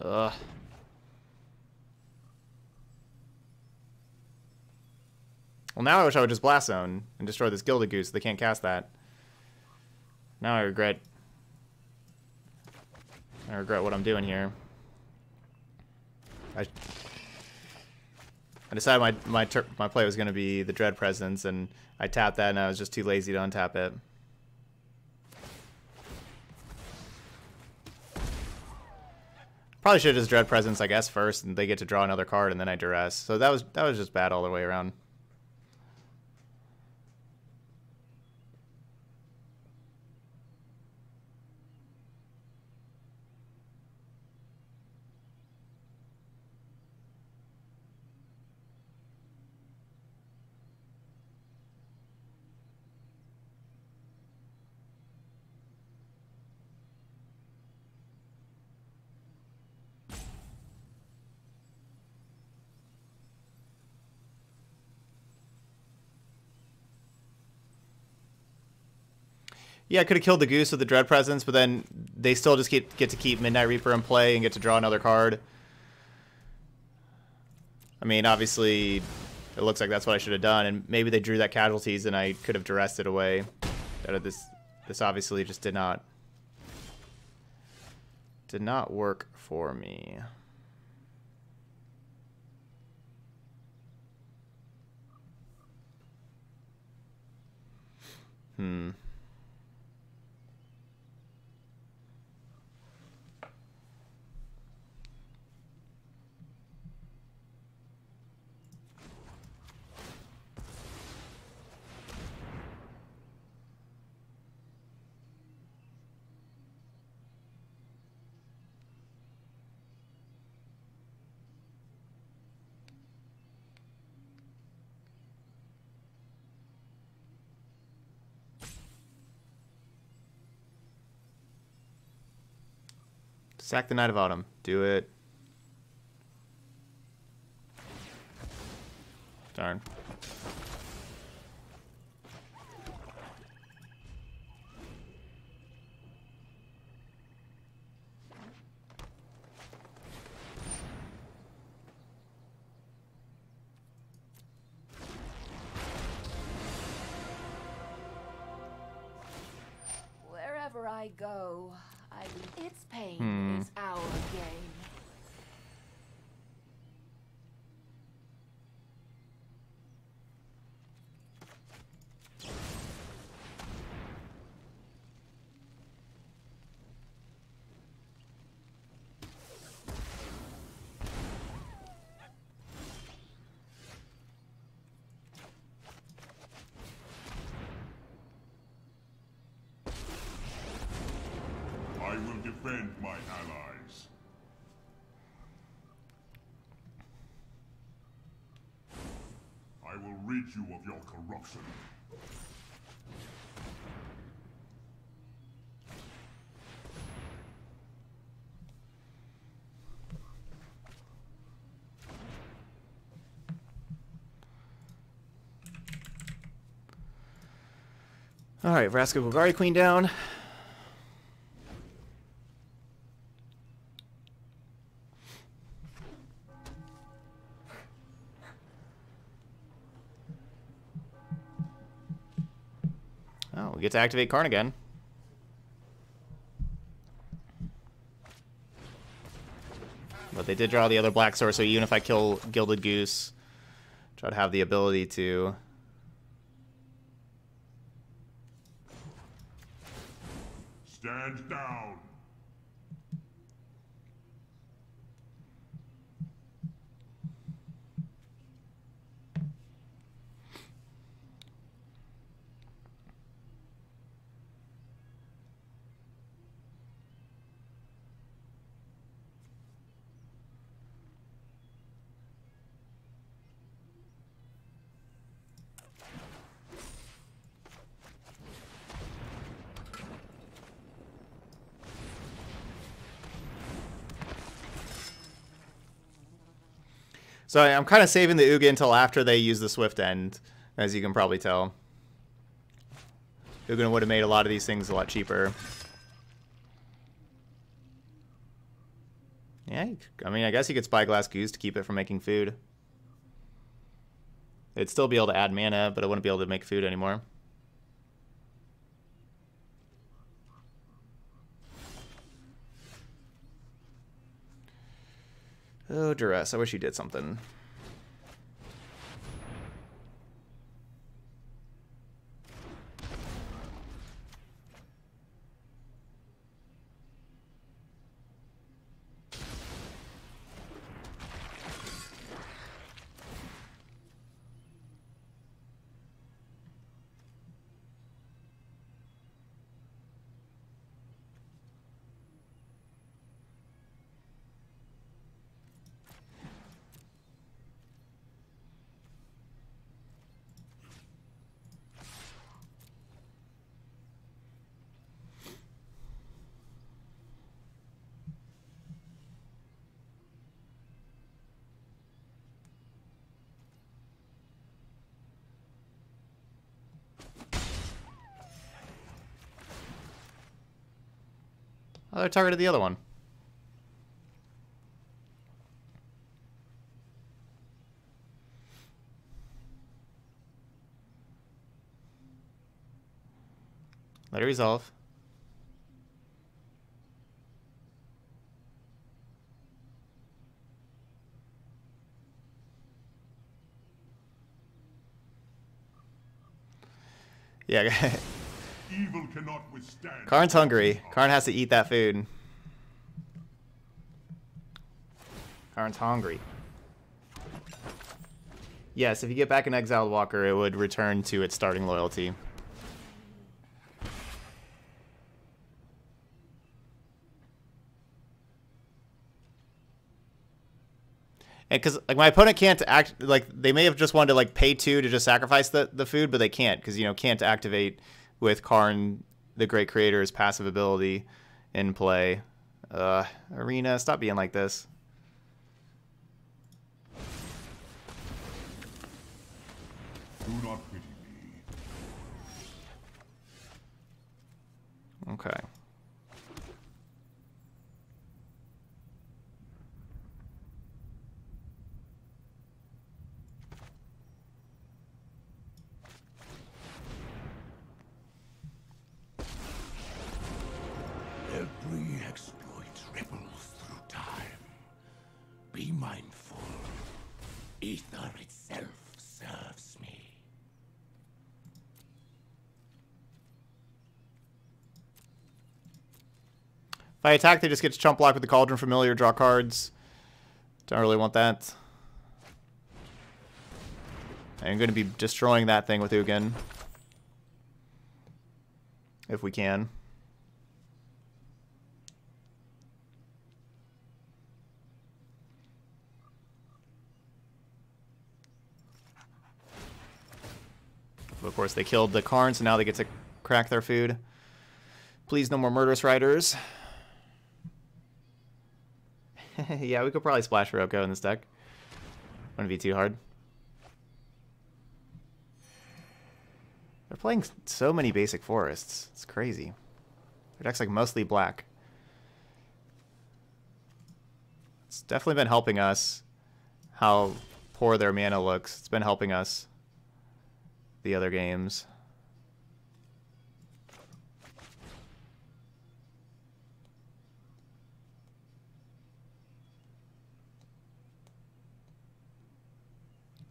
Ugh. Well, now I wish I would just Blast Zone and destroy this Gilded Goose. They can't cast that. Now I regret. I regret what I'm doing here. I, I decided my my ter my play was going to be the Dread Presence, and I tapped that, and I was just too lazy to untap it. Probably should have just Dread Presence, I guess, first, and they get to draw another card, and then I duress. So that was that was just bad all the way around. Yeah, I could have killed the Goose with the Dread Presence, but then they still just get, get to keep Midnight Reaper in play and get to draw another card. I mean, obviously, it looks like that's what I should have done, and maybe they drew that Casualties, and I could have duressed it away. This, this obviously just did not, did not work for me. Hmm. Sack the Knight of Autumn. Do it. Darn. Wherever I go, I mean, its pain hmm. is our game. Defend my allies. I will rid you of your corruption. All right, Vraska Golgari Queen down. Get to activate Karn again. But they did draw the other black source, so even if I kill Gilded Goose, try to have the ability to... Stand down! So I'm kind of saving the Ugin until after they use the Swift End, as you can probably tell. Ugin would have made a lot of these things a lot cheaper. Yeah, I mean, I guess you could Spyglass Goose to keep it from making food. It'd still be able to add mana, but it wouldn't be able to make food anymore. Oh, Duress, I wish you did something. Oh, they targeted the other one. Let it resolve. Yeah. Evil cannot withstand. Karn's hungry. Karn has to eat that food. Karn's hungry. Yes, if you get back an exiled walker, it would return to its starting loyalty. And because like my opponent can't act, like they may have just wanted to like pay two to just sacrifice the, the food, but they can't because you know can't activate with Karn the Great Creator's passive ability in play. Uh, Arena, stop being like this. Do not pity me. Okay. Be mindful. Ether itself serves me. If I attack, they just get to chump block with the Cauldron Familiar, draw cards. Don't really want that. I'm going to be destroying that thing with Ugin. If we can. Of course, they killed the Karn, so now they get to crack their food. Please, no more Murderous Riders. Yeah, we could probably splash Roko in this deck. Wouldn't be too hard. They're playing so many basic forests. It's crazy. Their deck's like mostly black. It's definitely been helping us how poor their mana looks. It's been helping us. The other games.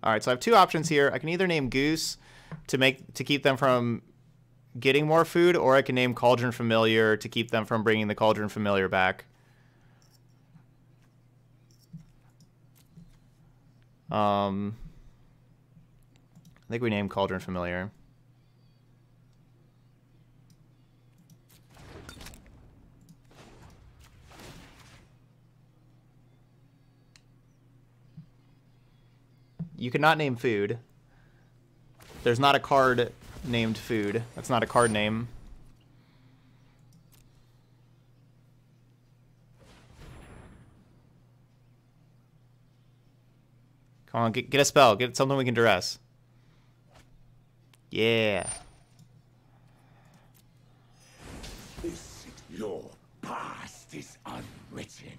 All right, so I have two options here. I can either name Goose to make to keep them from getting more food, or I can name Cauldron Familiar to keep them from bringing the Cauldron Familiar back. Um. I think we named Cauldron Familiar. You cannot name food. There's not a card named food. That's not a card name. Come on, get, get a spell. Get something we can duress. Yeah. This, your past is unwritten.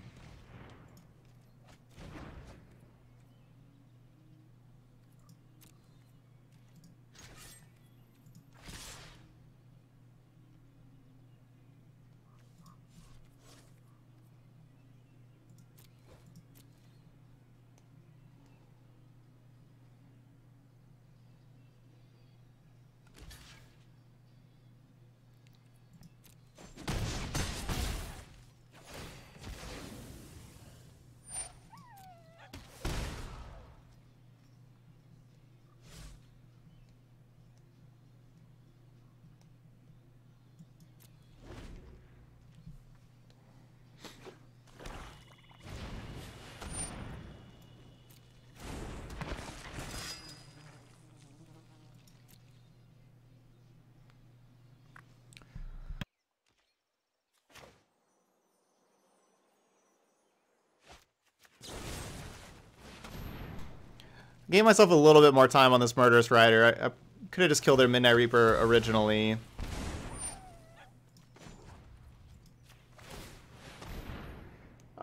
Gave myself a little bit more time on this Murderous Rider. I, I could have just killed their Midnight Reaper originally.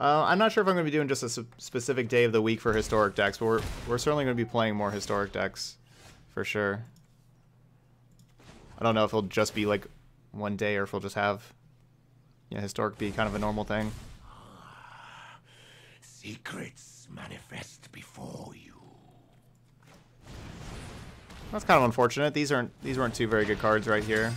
Uh, I'm not sure if I'm going to be doing just a specific day of the week for historic decks, but we're, we're certainly going to be playing more historic decks for sure. I don't know if it'll just be like one day or if we'll just have, you know, historic be kind of a normal thing. Secrets manifest before you. That's kind of unfortunate. These aren't these weren't two very good cards right here.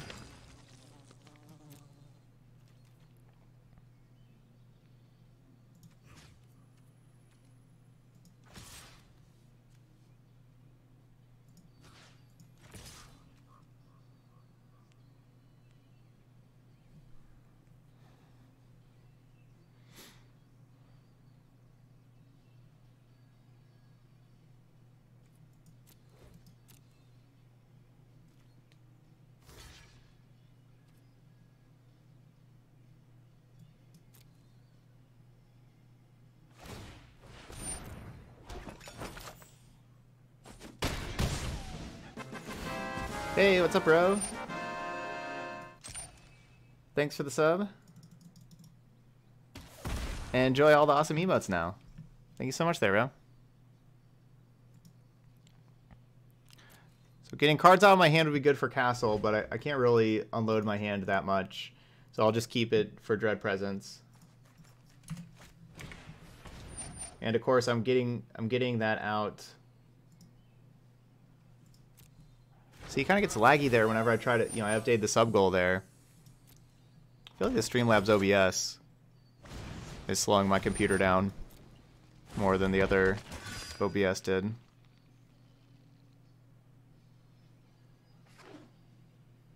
Hey, what's up, bro? Thanks for the sub. And enjoy all the awesome emotes now. Thank you so much there, bro. So getting cards out of my hand would be good for Castle, but I, I can't really unload my hand that much. So I'll just keep it for Dread Presence. And of course, I'm getting I'm getting that out. So he kind of gets laggy there whenever I try to, you know, I update the sub goal there. I feel like the Streamlabs O B S is slowing my computer down more than the other O B S did.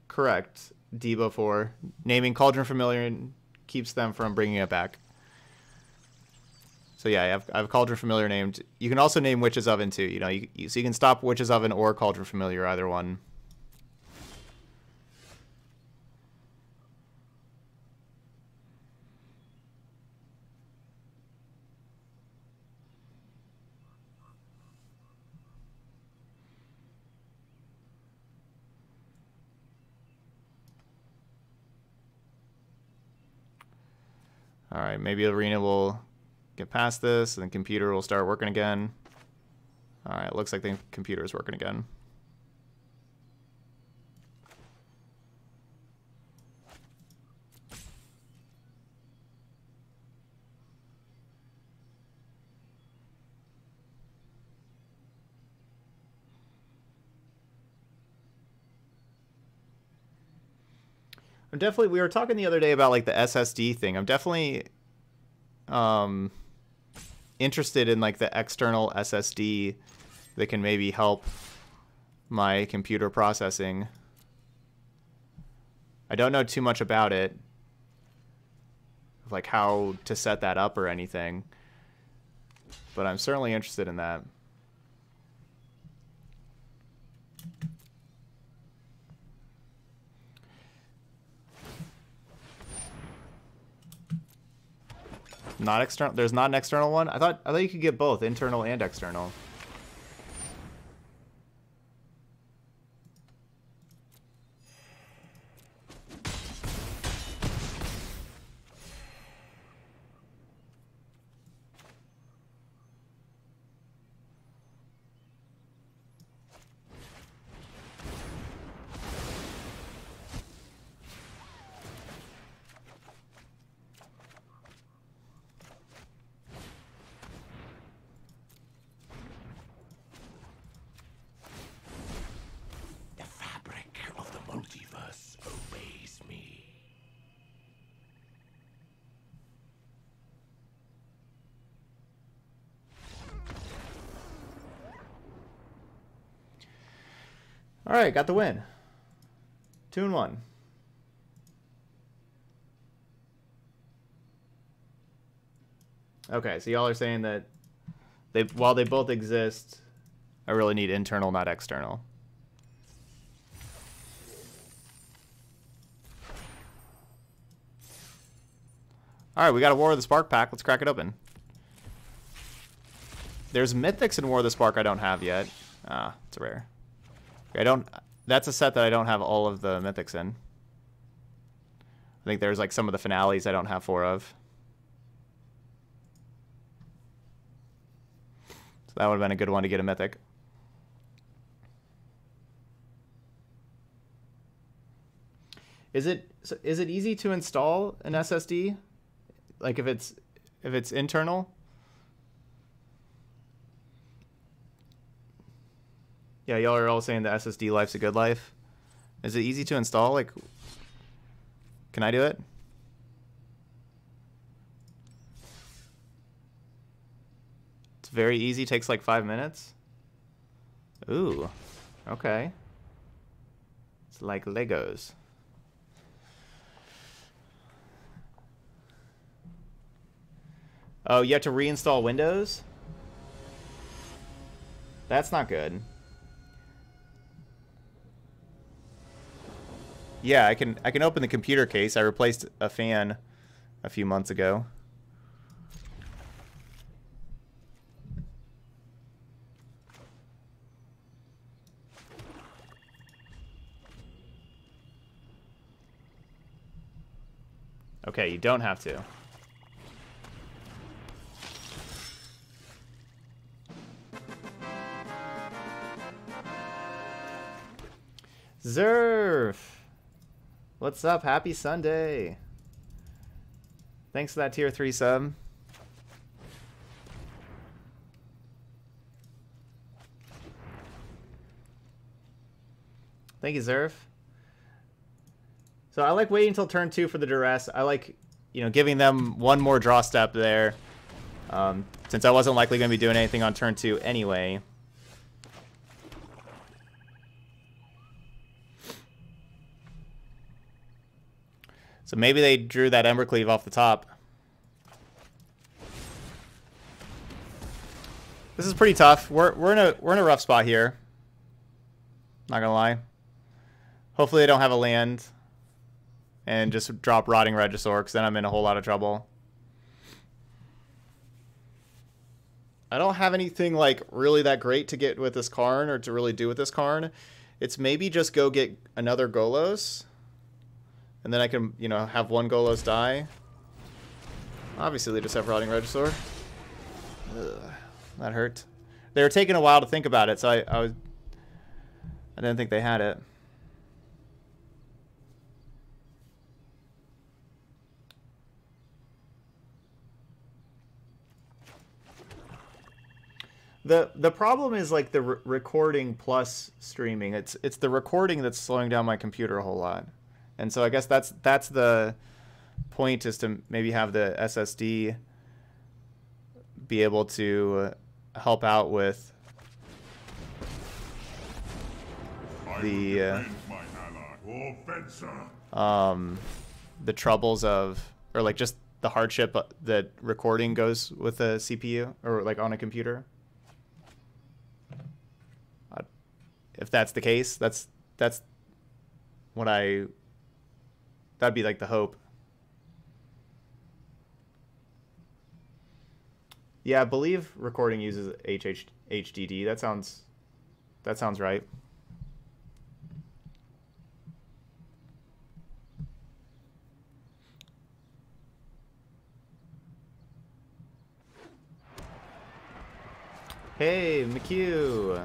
Correct. Debo four. Naming Cauldron Familiar keeps them from bringing it back. So yeah, I have, I have Cauldron Familiar named. You can also name Witch's Oven too. You know, you, you, so you can stop Witch's Oven or Cauldron Familiar, either one. All right, maybe Arena will get past this, and the computer will start working again. All right, looks like the computer is working again. I'm definitely, we were talking the other day about like the S S D thing. I'm definitely um interested in like the external S S D that can maybe help my computer processing. I don't know too much about it, like how to set that up or anything, but I'm certainly interested in that. Not external. There's not an external one. I thought I thought you could get both internal and external. All right, got the win. Two and one. Okay, so y'all are saying that they, while they both exist, I really need internal, not external. All right, we got a War of the Spark pack. Let's crack it open. There's Mythics in War of the Spark I don't have yet. Ah, it's a rare. I don't, that's a set that I don't have all of the Mythics in. I think there's like some of the finales I don't have four of. That would have been a good one to get a mythic. Is it is it easy to install an S S D? Like if it's if it's internal? Yeah, y'all are all saying the S S D life's a good life. Is it easy to install? Like, can I do it? It's very easy. Takes like five minutes. Ooh, okay. It's like Legos. Oh, you have to reinstall Windows? That's not good. Yeah, I can I can open the computer case. I replaced a fan a few months ago. Okay, you don't have to. Zerf! What's up? Happy Sunday. Thanks for that tier three sub. Thank you, Zerf. So I like waiting until turn two for the duress. I like, you know, giving them one more draw step there. Um, since I wasn't likely going to be doing anything on turn two anyway. So maybe they drew that Embercleave off the top. This is pretty tough. We're we're in a we're in a rough spot here. Not gonna lie. Hopefully they don't have a land and just drop Rotting Regisaur, because then I'm in a whole lot of trouble. I don't have anything like really that great to get with this Karn or to really do with this Karn. It's maybe just go get another Golos. And then I can, you know, have one Golos die. Obviously, they just have Rotting Regisaur. Ugh, that hurt. They were taking a while to think about it, so I, I was... I didn't think they had it. The the problem is, like, the re recording plus streaming. It's, it's the recording that's slowing down my computer a whole lot. And so I guess that's that's the point, is to maybe have the S S D be able to help out with the uh, um the troubles of, or like just the hardship that recording goes with a C P U or like on a computer. If that's the case, that's that's what I. That'd be like the hope. Yeah, I believe recording uses H D D. That sounds, that sounds right. Hey, McHugh.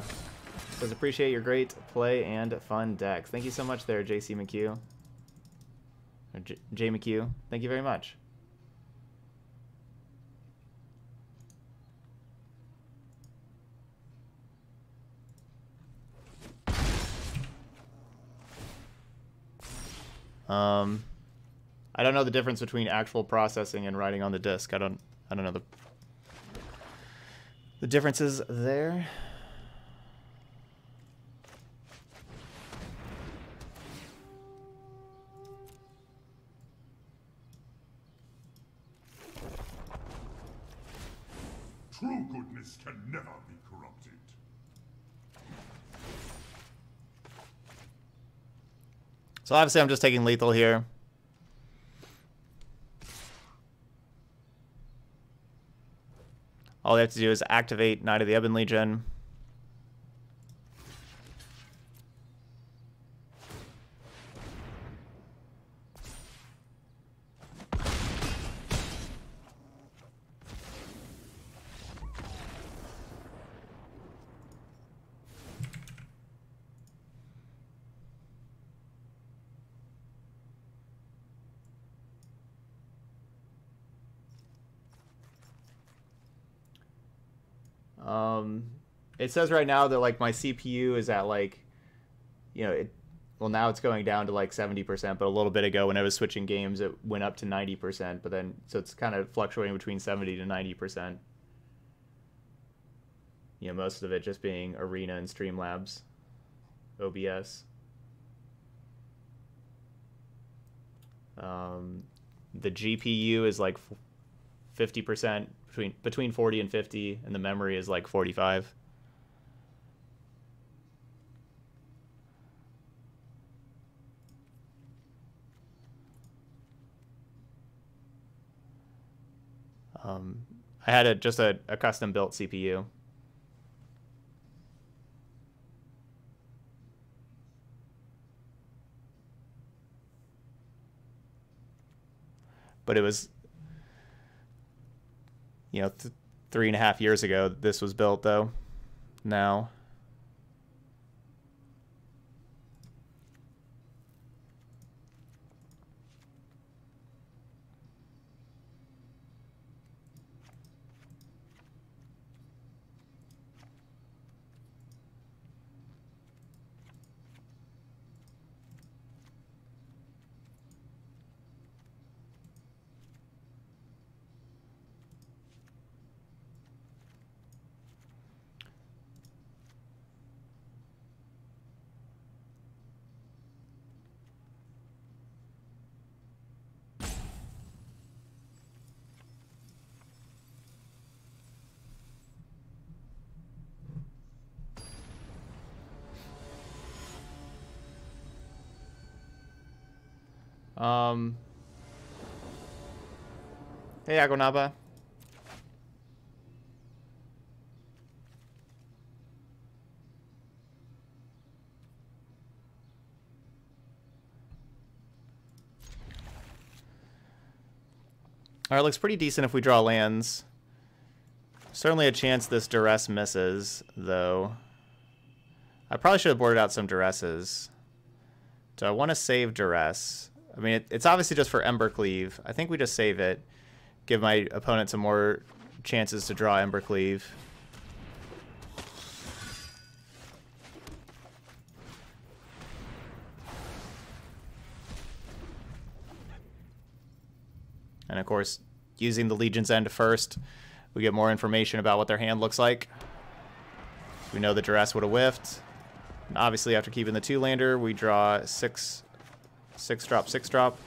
Says appreciate your great play and fun decks. Thank you so much there, J C McHugh. J, J McHugh, thank you very much. Um, I don't know the difference between actual processing and writing on the disk. I don't. I don't know the the differences there. True goodness can never be corrupted. So obviously I'm just taking lethal here. All they have to do is activate Knight of the Ebon Legion. Um, it says right now that like my C P U is at like, you know, it, well now it's going down to like seventy percent, but a little bit ago when I was switching games, it went up to ninety percent, but then, so it's kind of fluctuating between seventy to ninety percent. You know, most of it just being Arena and Streamlabs, O B S. Um, the G P U is like fifty percent, between between forty and fifty, and the memory is like forty-five. Um, I had a, just a, a custom-built C P U. But it was, you know, th three and a half years ago this was built, though. Now. Um, hey, Agonaba. Alright, looks pretty decent if we draw lands. Certainly a chance this Duress misses, though. I probably should have boarded out some Duresses. Do I want to save Duress? I mean, it, it's obviously just for Embercleave. I think we just save it. Give my opponent some more chances to draw Embercleave. And of course, using the Legion's End first, we get more information about what their hand looks like. We know the Duress would have whiffed. And obviously, after keeping the two-lander, we draw six... Six drop, six drop.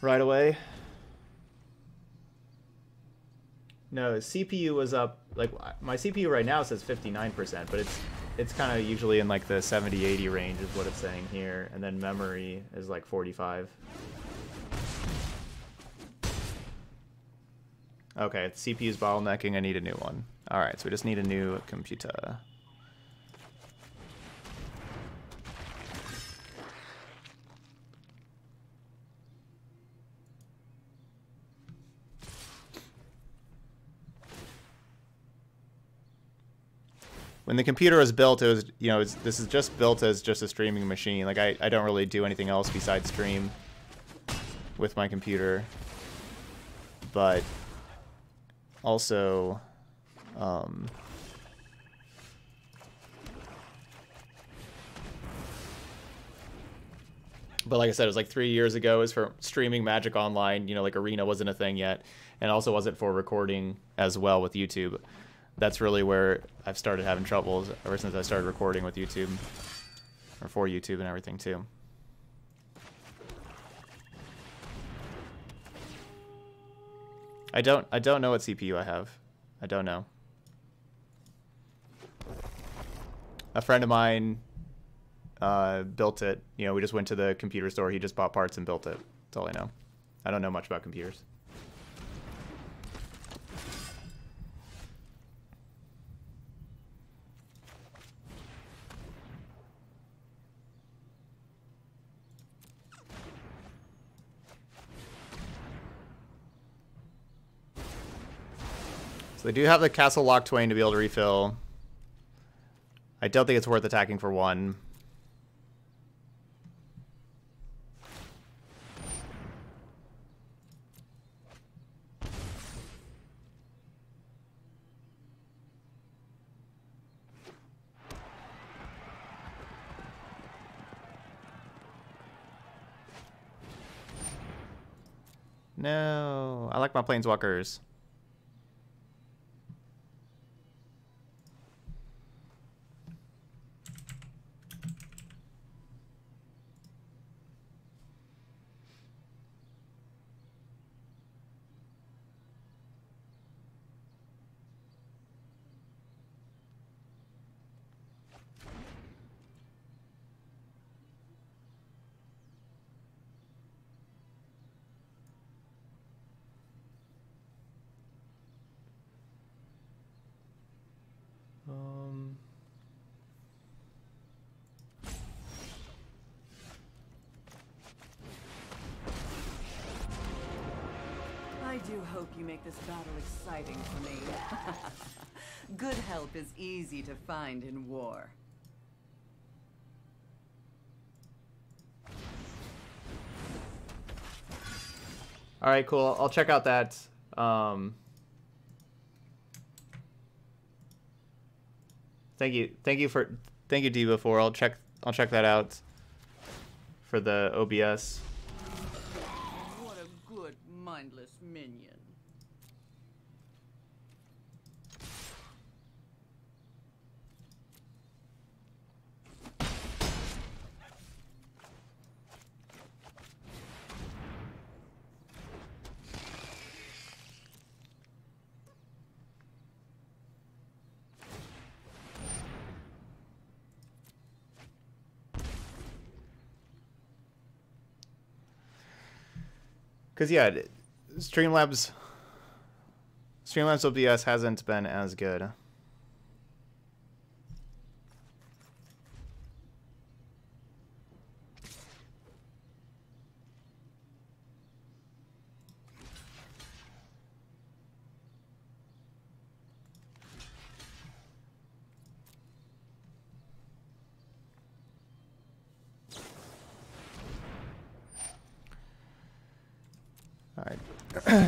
Right away. No, C P U was up, like, my C P U right now says fifty-nine percent, but it's it's kind of usually in, like, the seventy eighty range is what it's saying here, and then memory is, like, forty-five. Okay, C P U's bottlenecking, I need a new one. Alright, so we just need a new computer. When the computer was built, it was, you know, it's, this is just built as just a streaming machine. Like, I, I don't really do anything else besides stream with my computer. But also, um, but like I said, it was like three years ago. It was for streaming Magic Online. You know, like Arena wasn't a thing yet. And also wasn't for recording as well with YouTube. That's really where I've started having troubles ever since I started recording with YouTube, or for YouTube and everything too. I don't, I don't know what C P U I have. I don't know. A friend of mine uh, built it. You know, we just went to the computer store. He just bought parts and built it. That's all I know. I don't know much about computers. So they do have the Castle Lock Twain to be able to refill. I don't think it's worth attacking for one. No, I like my planeswalkers. This battle exciting for me. Good help is easy to find in war. All right, cool. I'll check out that. Um, thank you, thank you for, thank you, Diva, for. I'll check. I'll check that out for the O B S. What a good mindless minion. Because, yeah, Streamlabs, Streamlabs O B S hasn't been as good.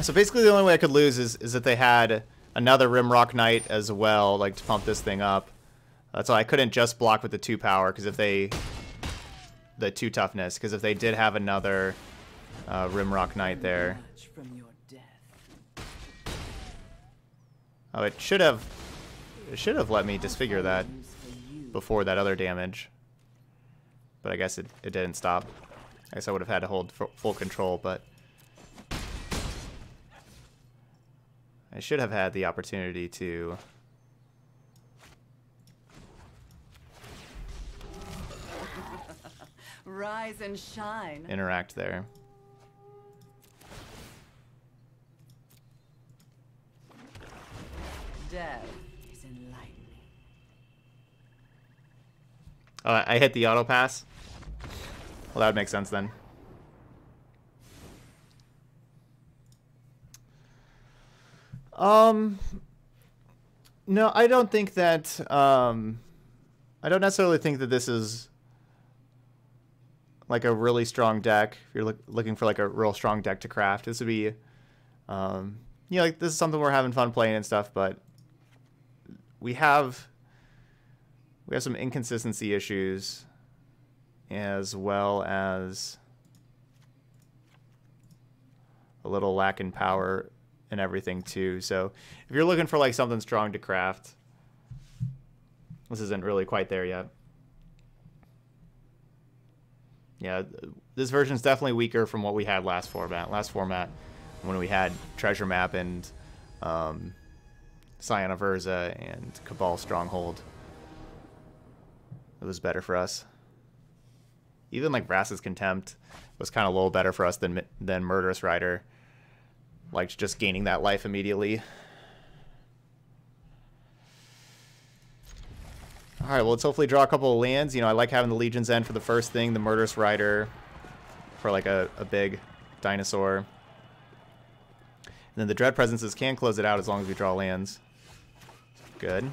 So basically the only way I could lose is, is that they had another Rimrock Knight as well, like, to pump this thing up. That's why I couldn't just block with the two power, because if they... The two toughness, because if they did have another uh, Rimrock Knight there... Oh, it should have... It should have let me disfigure that before that other damage. But I guess it, it didn't stop. I guess I would have had to hold f full control, but... I should have had the opportunity to... Rise and shine. Interact there. Death is enlightening. Uh, I hit the auto pass. Well, that would make sense then. Um, no, I don't think that, um, I don't necessarily think that this is, like, a really strong deck. If you're look, looking for, like, a real strong deck to craft, this would be, um, you know, like, this is something we're having fun playing and stuff, but we have, we have some inconsistency issues, as well as a little lack in power and everything too. So if you're looking for like something strong to craft, this isn't really quite there yet. Yeah, this version's definitely weaker from what we had last format. Last format, when we had Treasure Map and um, Scion of Urza and Cabal Stronghold, it was better for us. Even like Vraska's Contempt was kind of a little better for us than than Murderous Rider. Like, just gaining that life immediately. All right, well, let's hopefully draw a couple of lands. You know, I like having the Legion's End for the first thing, the Murderous Rider for, like, a, a big dinosaur. And then the Dread Presences can close it out as long as we draw lands. Good.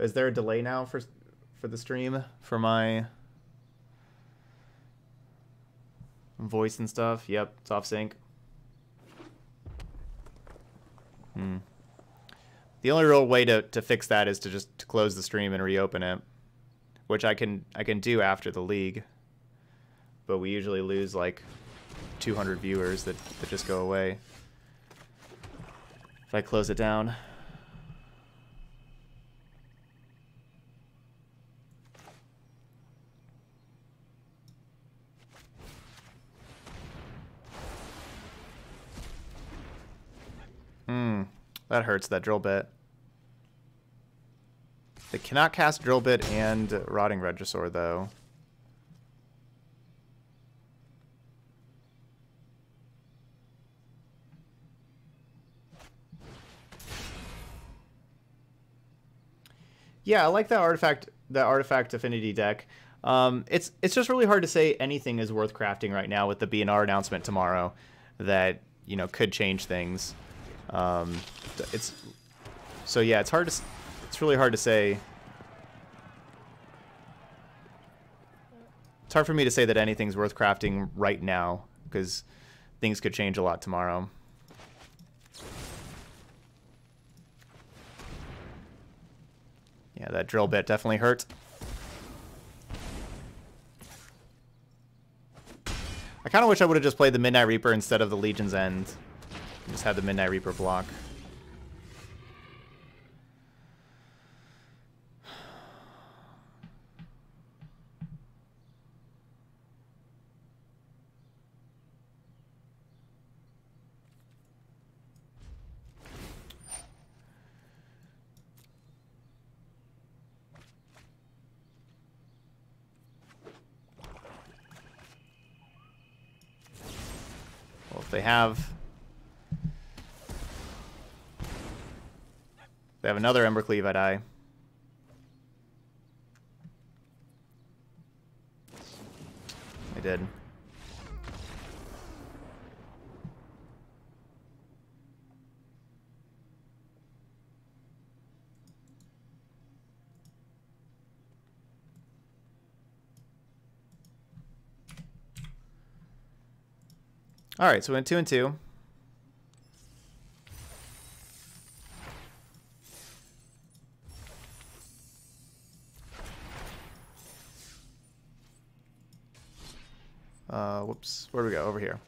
Is there a delay now for for the stream for my voice and stuff? Yep, it's off sync. Hmm. The only real way to, to fix that is to just to close the stream and reopen it, which I can I can do after the league. But we usually lose like two hundred viewers that, that just go away if I close it down. Hmm, that hurts, that drill bit. They cannot cast drill bit and rotting regisaur though. Yeah, I like that artifact, that artifact affinity deck. Um, it's it's just really hard to say anything is worth crafting right now with the B N R announcement tomorrow, that you know could change things. Um, it's so yeah, it's hard to it's really hard to say. It's hard for me to say that anything's worth crafting right now because things could change a lot tomorrow. Yeah, that drill bit definitely hurt. I kind of wish I would have just played the Midnight Reaper instead of the Legion's End. Just had the Midnight Reaper block. They have They have another Embercleave, I die. I did. All right, so we went two and two. Uh, whoops, where do we go? Over here.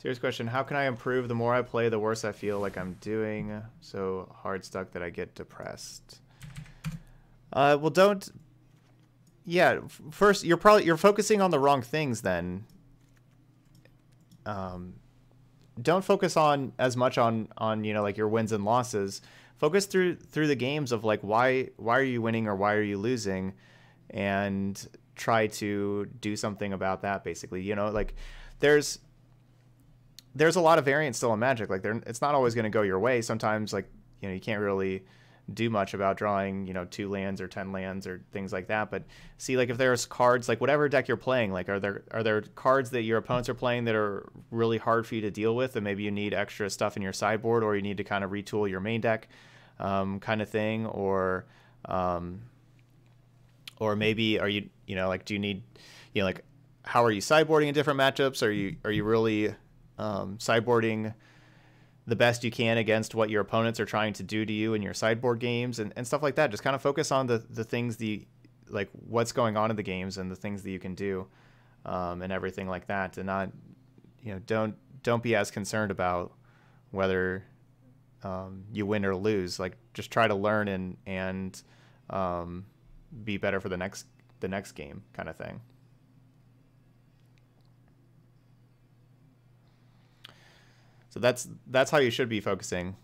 Serious question, how can I improve? The more I play, the worse I feel like I'm doing. So hard stuck that I get depressed. Uh, well, don't, yeah, first, you're probably, you're focusing on the wrong things then. Um, don't focus on as much on, on, you know, like your wins and losses. Focus through, through the games of like, why, why are you winning or why are you losing? And try to do something about that basically, you know, like there's, there's a lot of variance still in Magic. Like there, it's not always going to go your way. Sometimes like, you know, you can't really do much about drawing, you know, two lands or ten lands or things like that. But see, like if there's cards, like whatever deck you're playing, like are there are there cards that your opponents are playing that are really hard for you to deal with, and maybe you need extra stuff in your sideboard, or you need to kind of retool your main deck, um, kind of thing, or um, or maybe are you you know like do you need you know like how are you sideboarding in different matchups? Are you are you really um, sideboarding the best you can against what your opponents are trying to do to you in your sideboard games and, and stuff like that. Just kind of focus on the, the things, the like what's going on in the games and the things that you can do um, and everything like that. And not, you know, don't, don't be as concerned about whether um, you win or lose. Like just try to learn and, and um, be better for the next, the next game kind of thing. So that's that's how you should be focusing,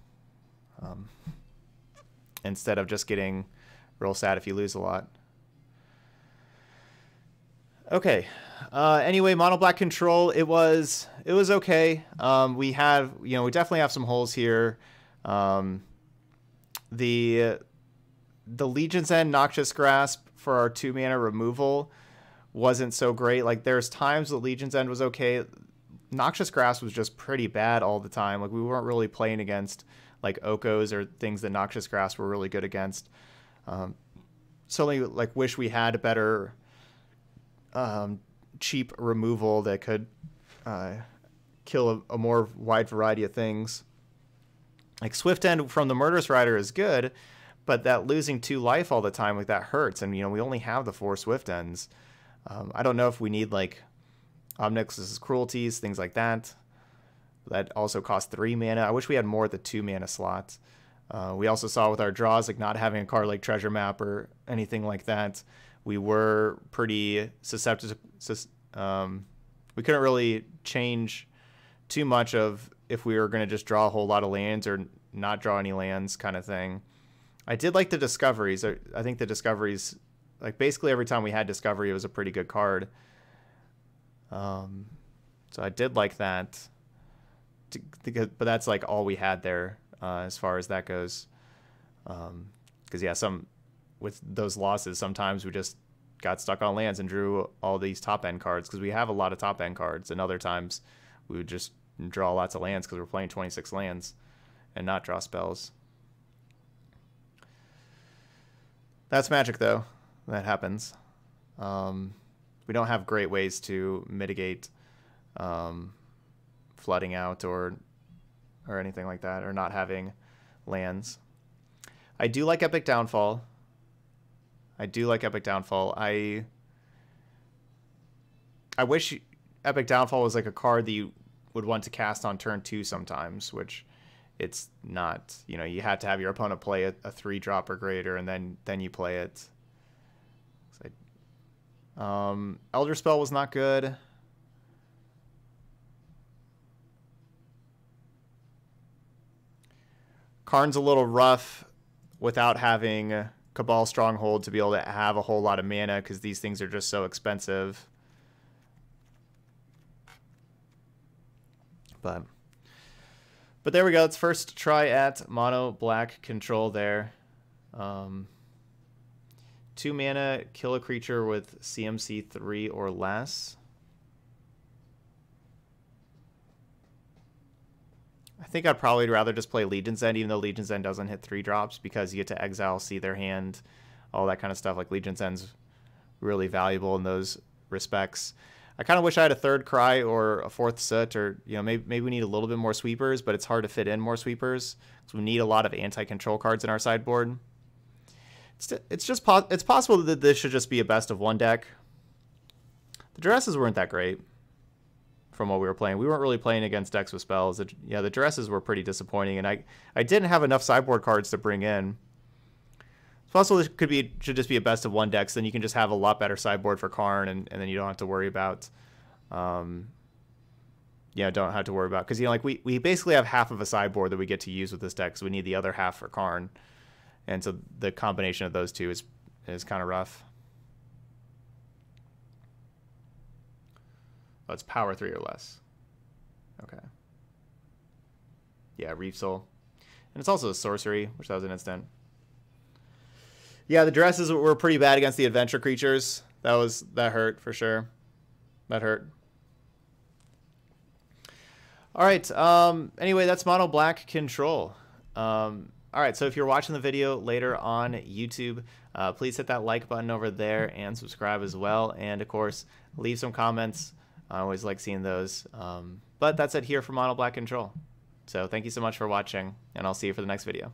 um, instead of just getting real sad if you lose a lot. Okay. Uh, anyway, Mono Black Control. It was it was okay. Um, we have you know we definitely have some holes here. Um, the the Legion's End Noxious Grasp for our two mana removal wasn't so great. Like there's times the Legion's End was okay. Noxious Grasp was just pretty bad all the time. Like we weren't really playing against like Okos or things that Noxious Grasp were really good against. Um, certainly like wish we had a better um, cheap removal that could uh, kill a, a more wide variety of things. Like, Swift End from the Murderous Rider is good, but that losing two life all the time, like, that hurts. And, you know, we only have the four Swift Ends. Um, I don't know if we need, like, Omnix's Cruelties, things like that. That also costs three mana. I wish we had more at the two mana slot. Uh, we also saw with our draws, like, not having a card like Treasure Map or anything like that, we were pretty susceptible. Sus um, we couldn't really change too much of if we were going to just draw a whole lot of lands or not draw any lands kind of thing. I did like the Discoveries. I think the Discoveries, like, basically every time we had Discovery, it was a pretty good card. Um, so I did like that. But that's, like, all we had there uh, as far as that goes. Because, um, yeah, some with those losses, sometimes we just got stuck on lands and drew all these top-end cards because we have a lot of top-end cards. And other times we would just draw lots of lands because we're playing twenty-six lands and not draw spells. That's Magic, though. That happens. Um, we don't have great ways to mitigate um, flooding out or or anything like that, or not having lands. I do like Epic Downfall. I do like Epic Downfall. I I wish Epic Downfall was like a card that you would want to cast on turn two sometimes, which it's not. You know, you had to have your opponent play a, a three drop or greater, and then then you play it. Um, Elder Spell was not good. Karn's a little rough without having Cabal Stronghold to be able to have a whole lot of mana because these things are just so expensive. But but there we go. Let's first try at Mono Black Control there. Um, two mana, kill a creature with C M C three or less. I think I'd probably rather just play Legion's End, even though Legion's End doesn't hit three drops, because you get to exile, see their hand, all that kind of stuff. Like, Legion's End's really valuable in those respects. I kind of wish I had a third Cry or a fourth Soot, or, you know, maybe, maybe we need a little bit more sweepers, but it's hard to fit in more sweepers because we need a lot of anti-control cards in our sideboard. It's, it's just po it's possible that this should just be a best of one deck. The Duresses weren't that great from what we were playing. We weren't really playing against decks with spells. It, yeah, the Duresses were pretty disappointing, and I I didn't have enough sideboard cards to bring in. It's possible this could be should just be a best of one deck, so then you can just have a lot better sideboard for Karn, and, and then you don't have to worry about, um, yeah, don't have to worry about, because, you know, like, we, we basically have half of a sideboard that we get to use with this deck, so we need the other half for Karn, and so the combination of those two is is kind of rough. Oh, it's power three or less. Okay. Yeah, Reef Soul, and it's also a sorcery, which that was an instant. Yeah, the Duresses were pretty bad against the adventure creatures. That was that hurt for sure. That hurt. All right. Um, anyway, that's Mono Black Control. Um, all right. So if you're watching the video later on YouTube, uh, please hit that like button over there and subscribe as well. And of course, leave some comments. I always like seeing those. Um, but that's it here for Mono Black Control. So thank you so much for watching, and I'll see you for the next video.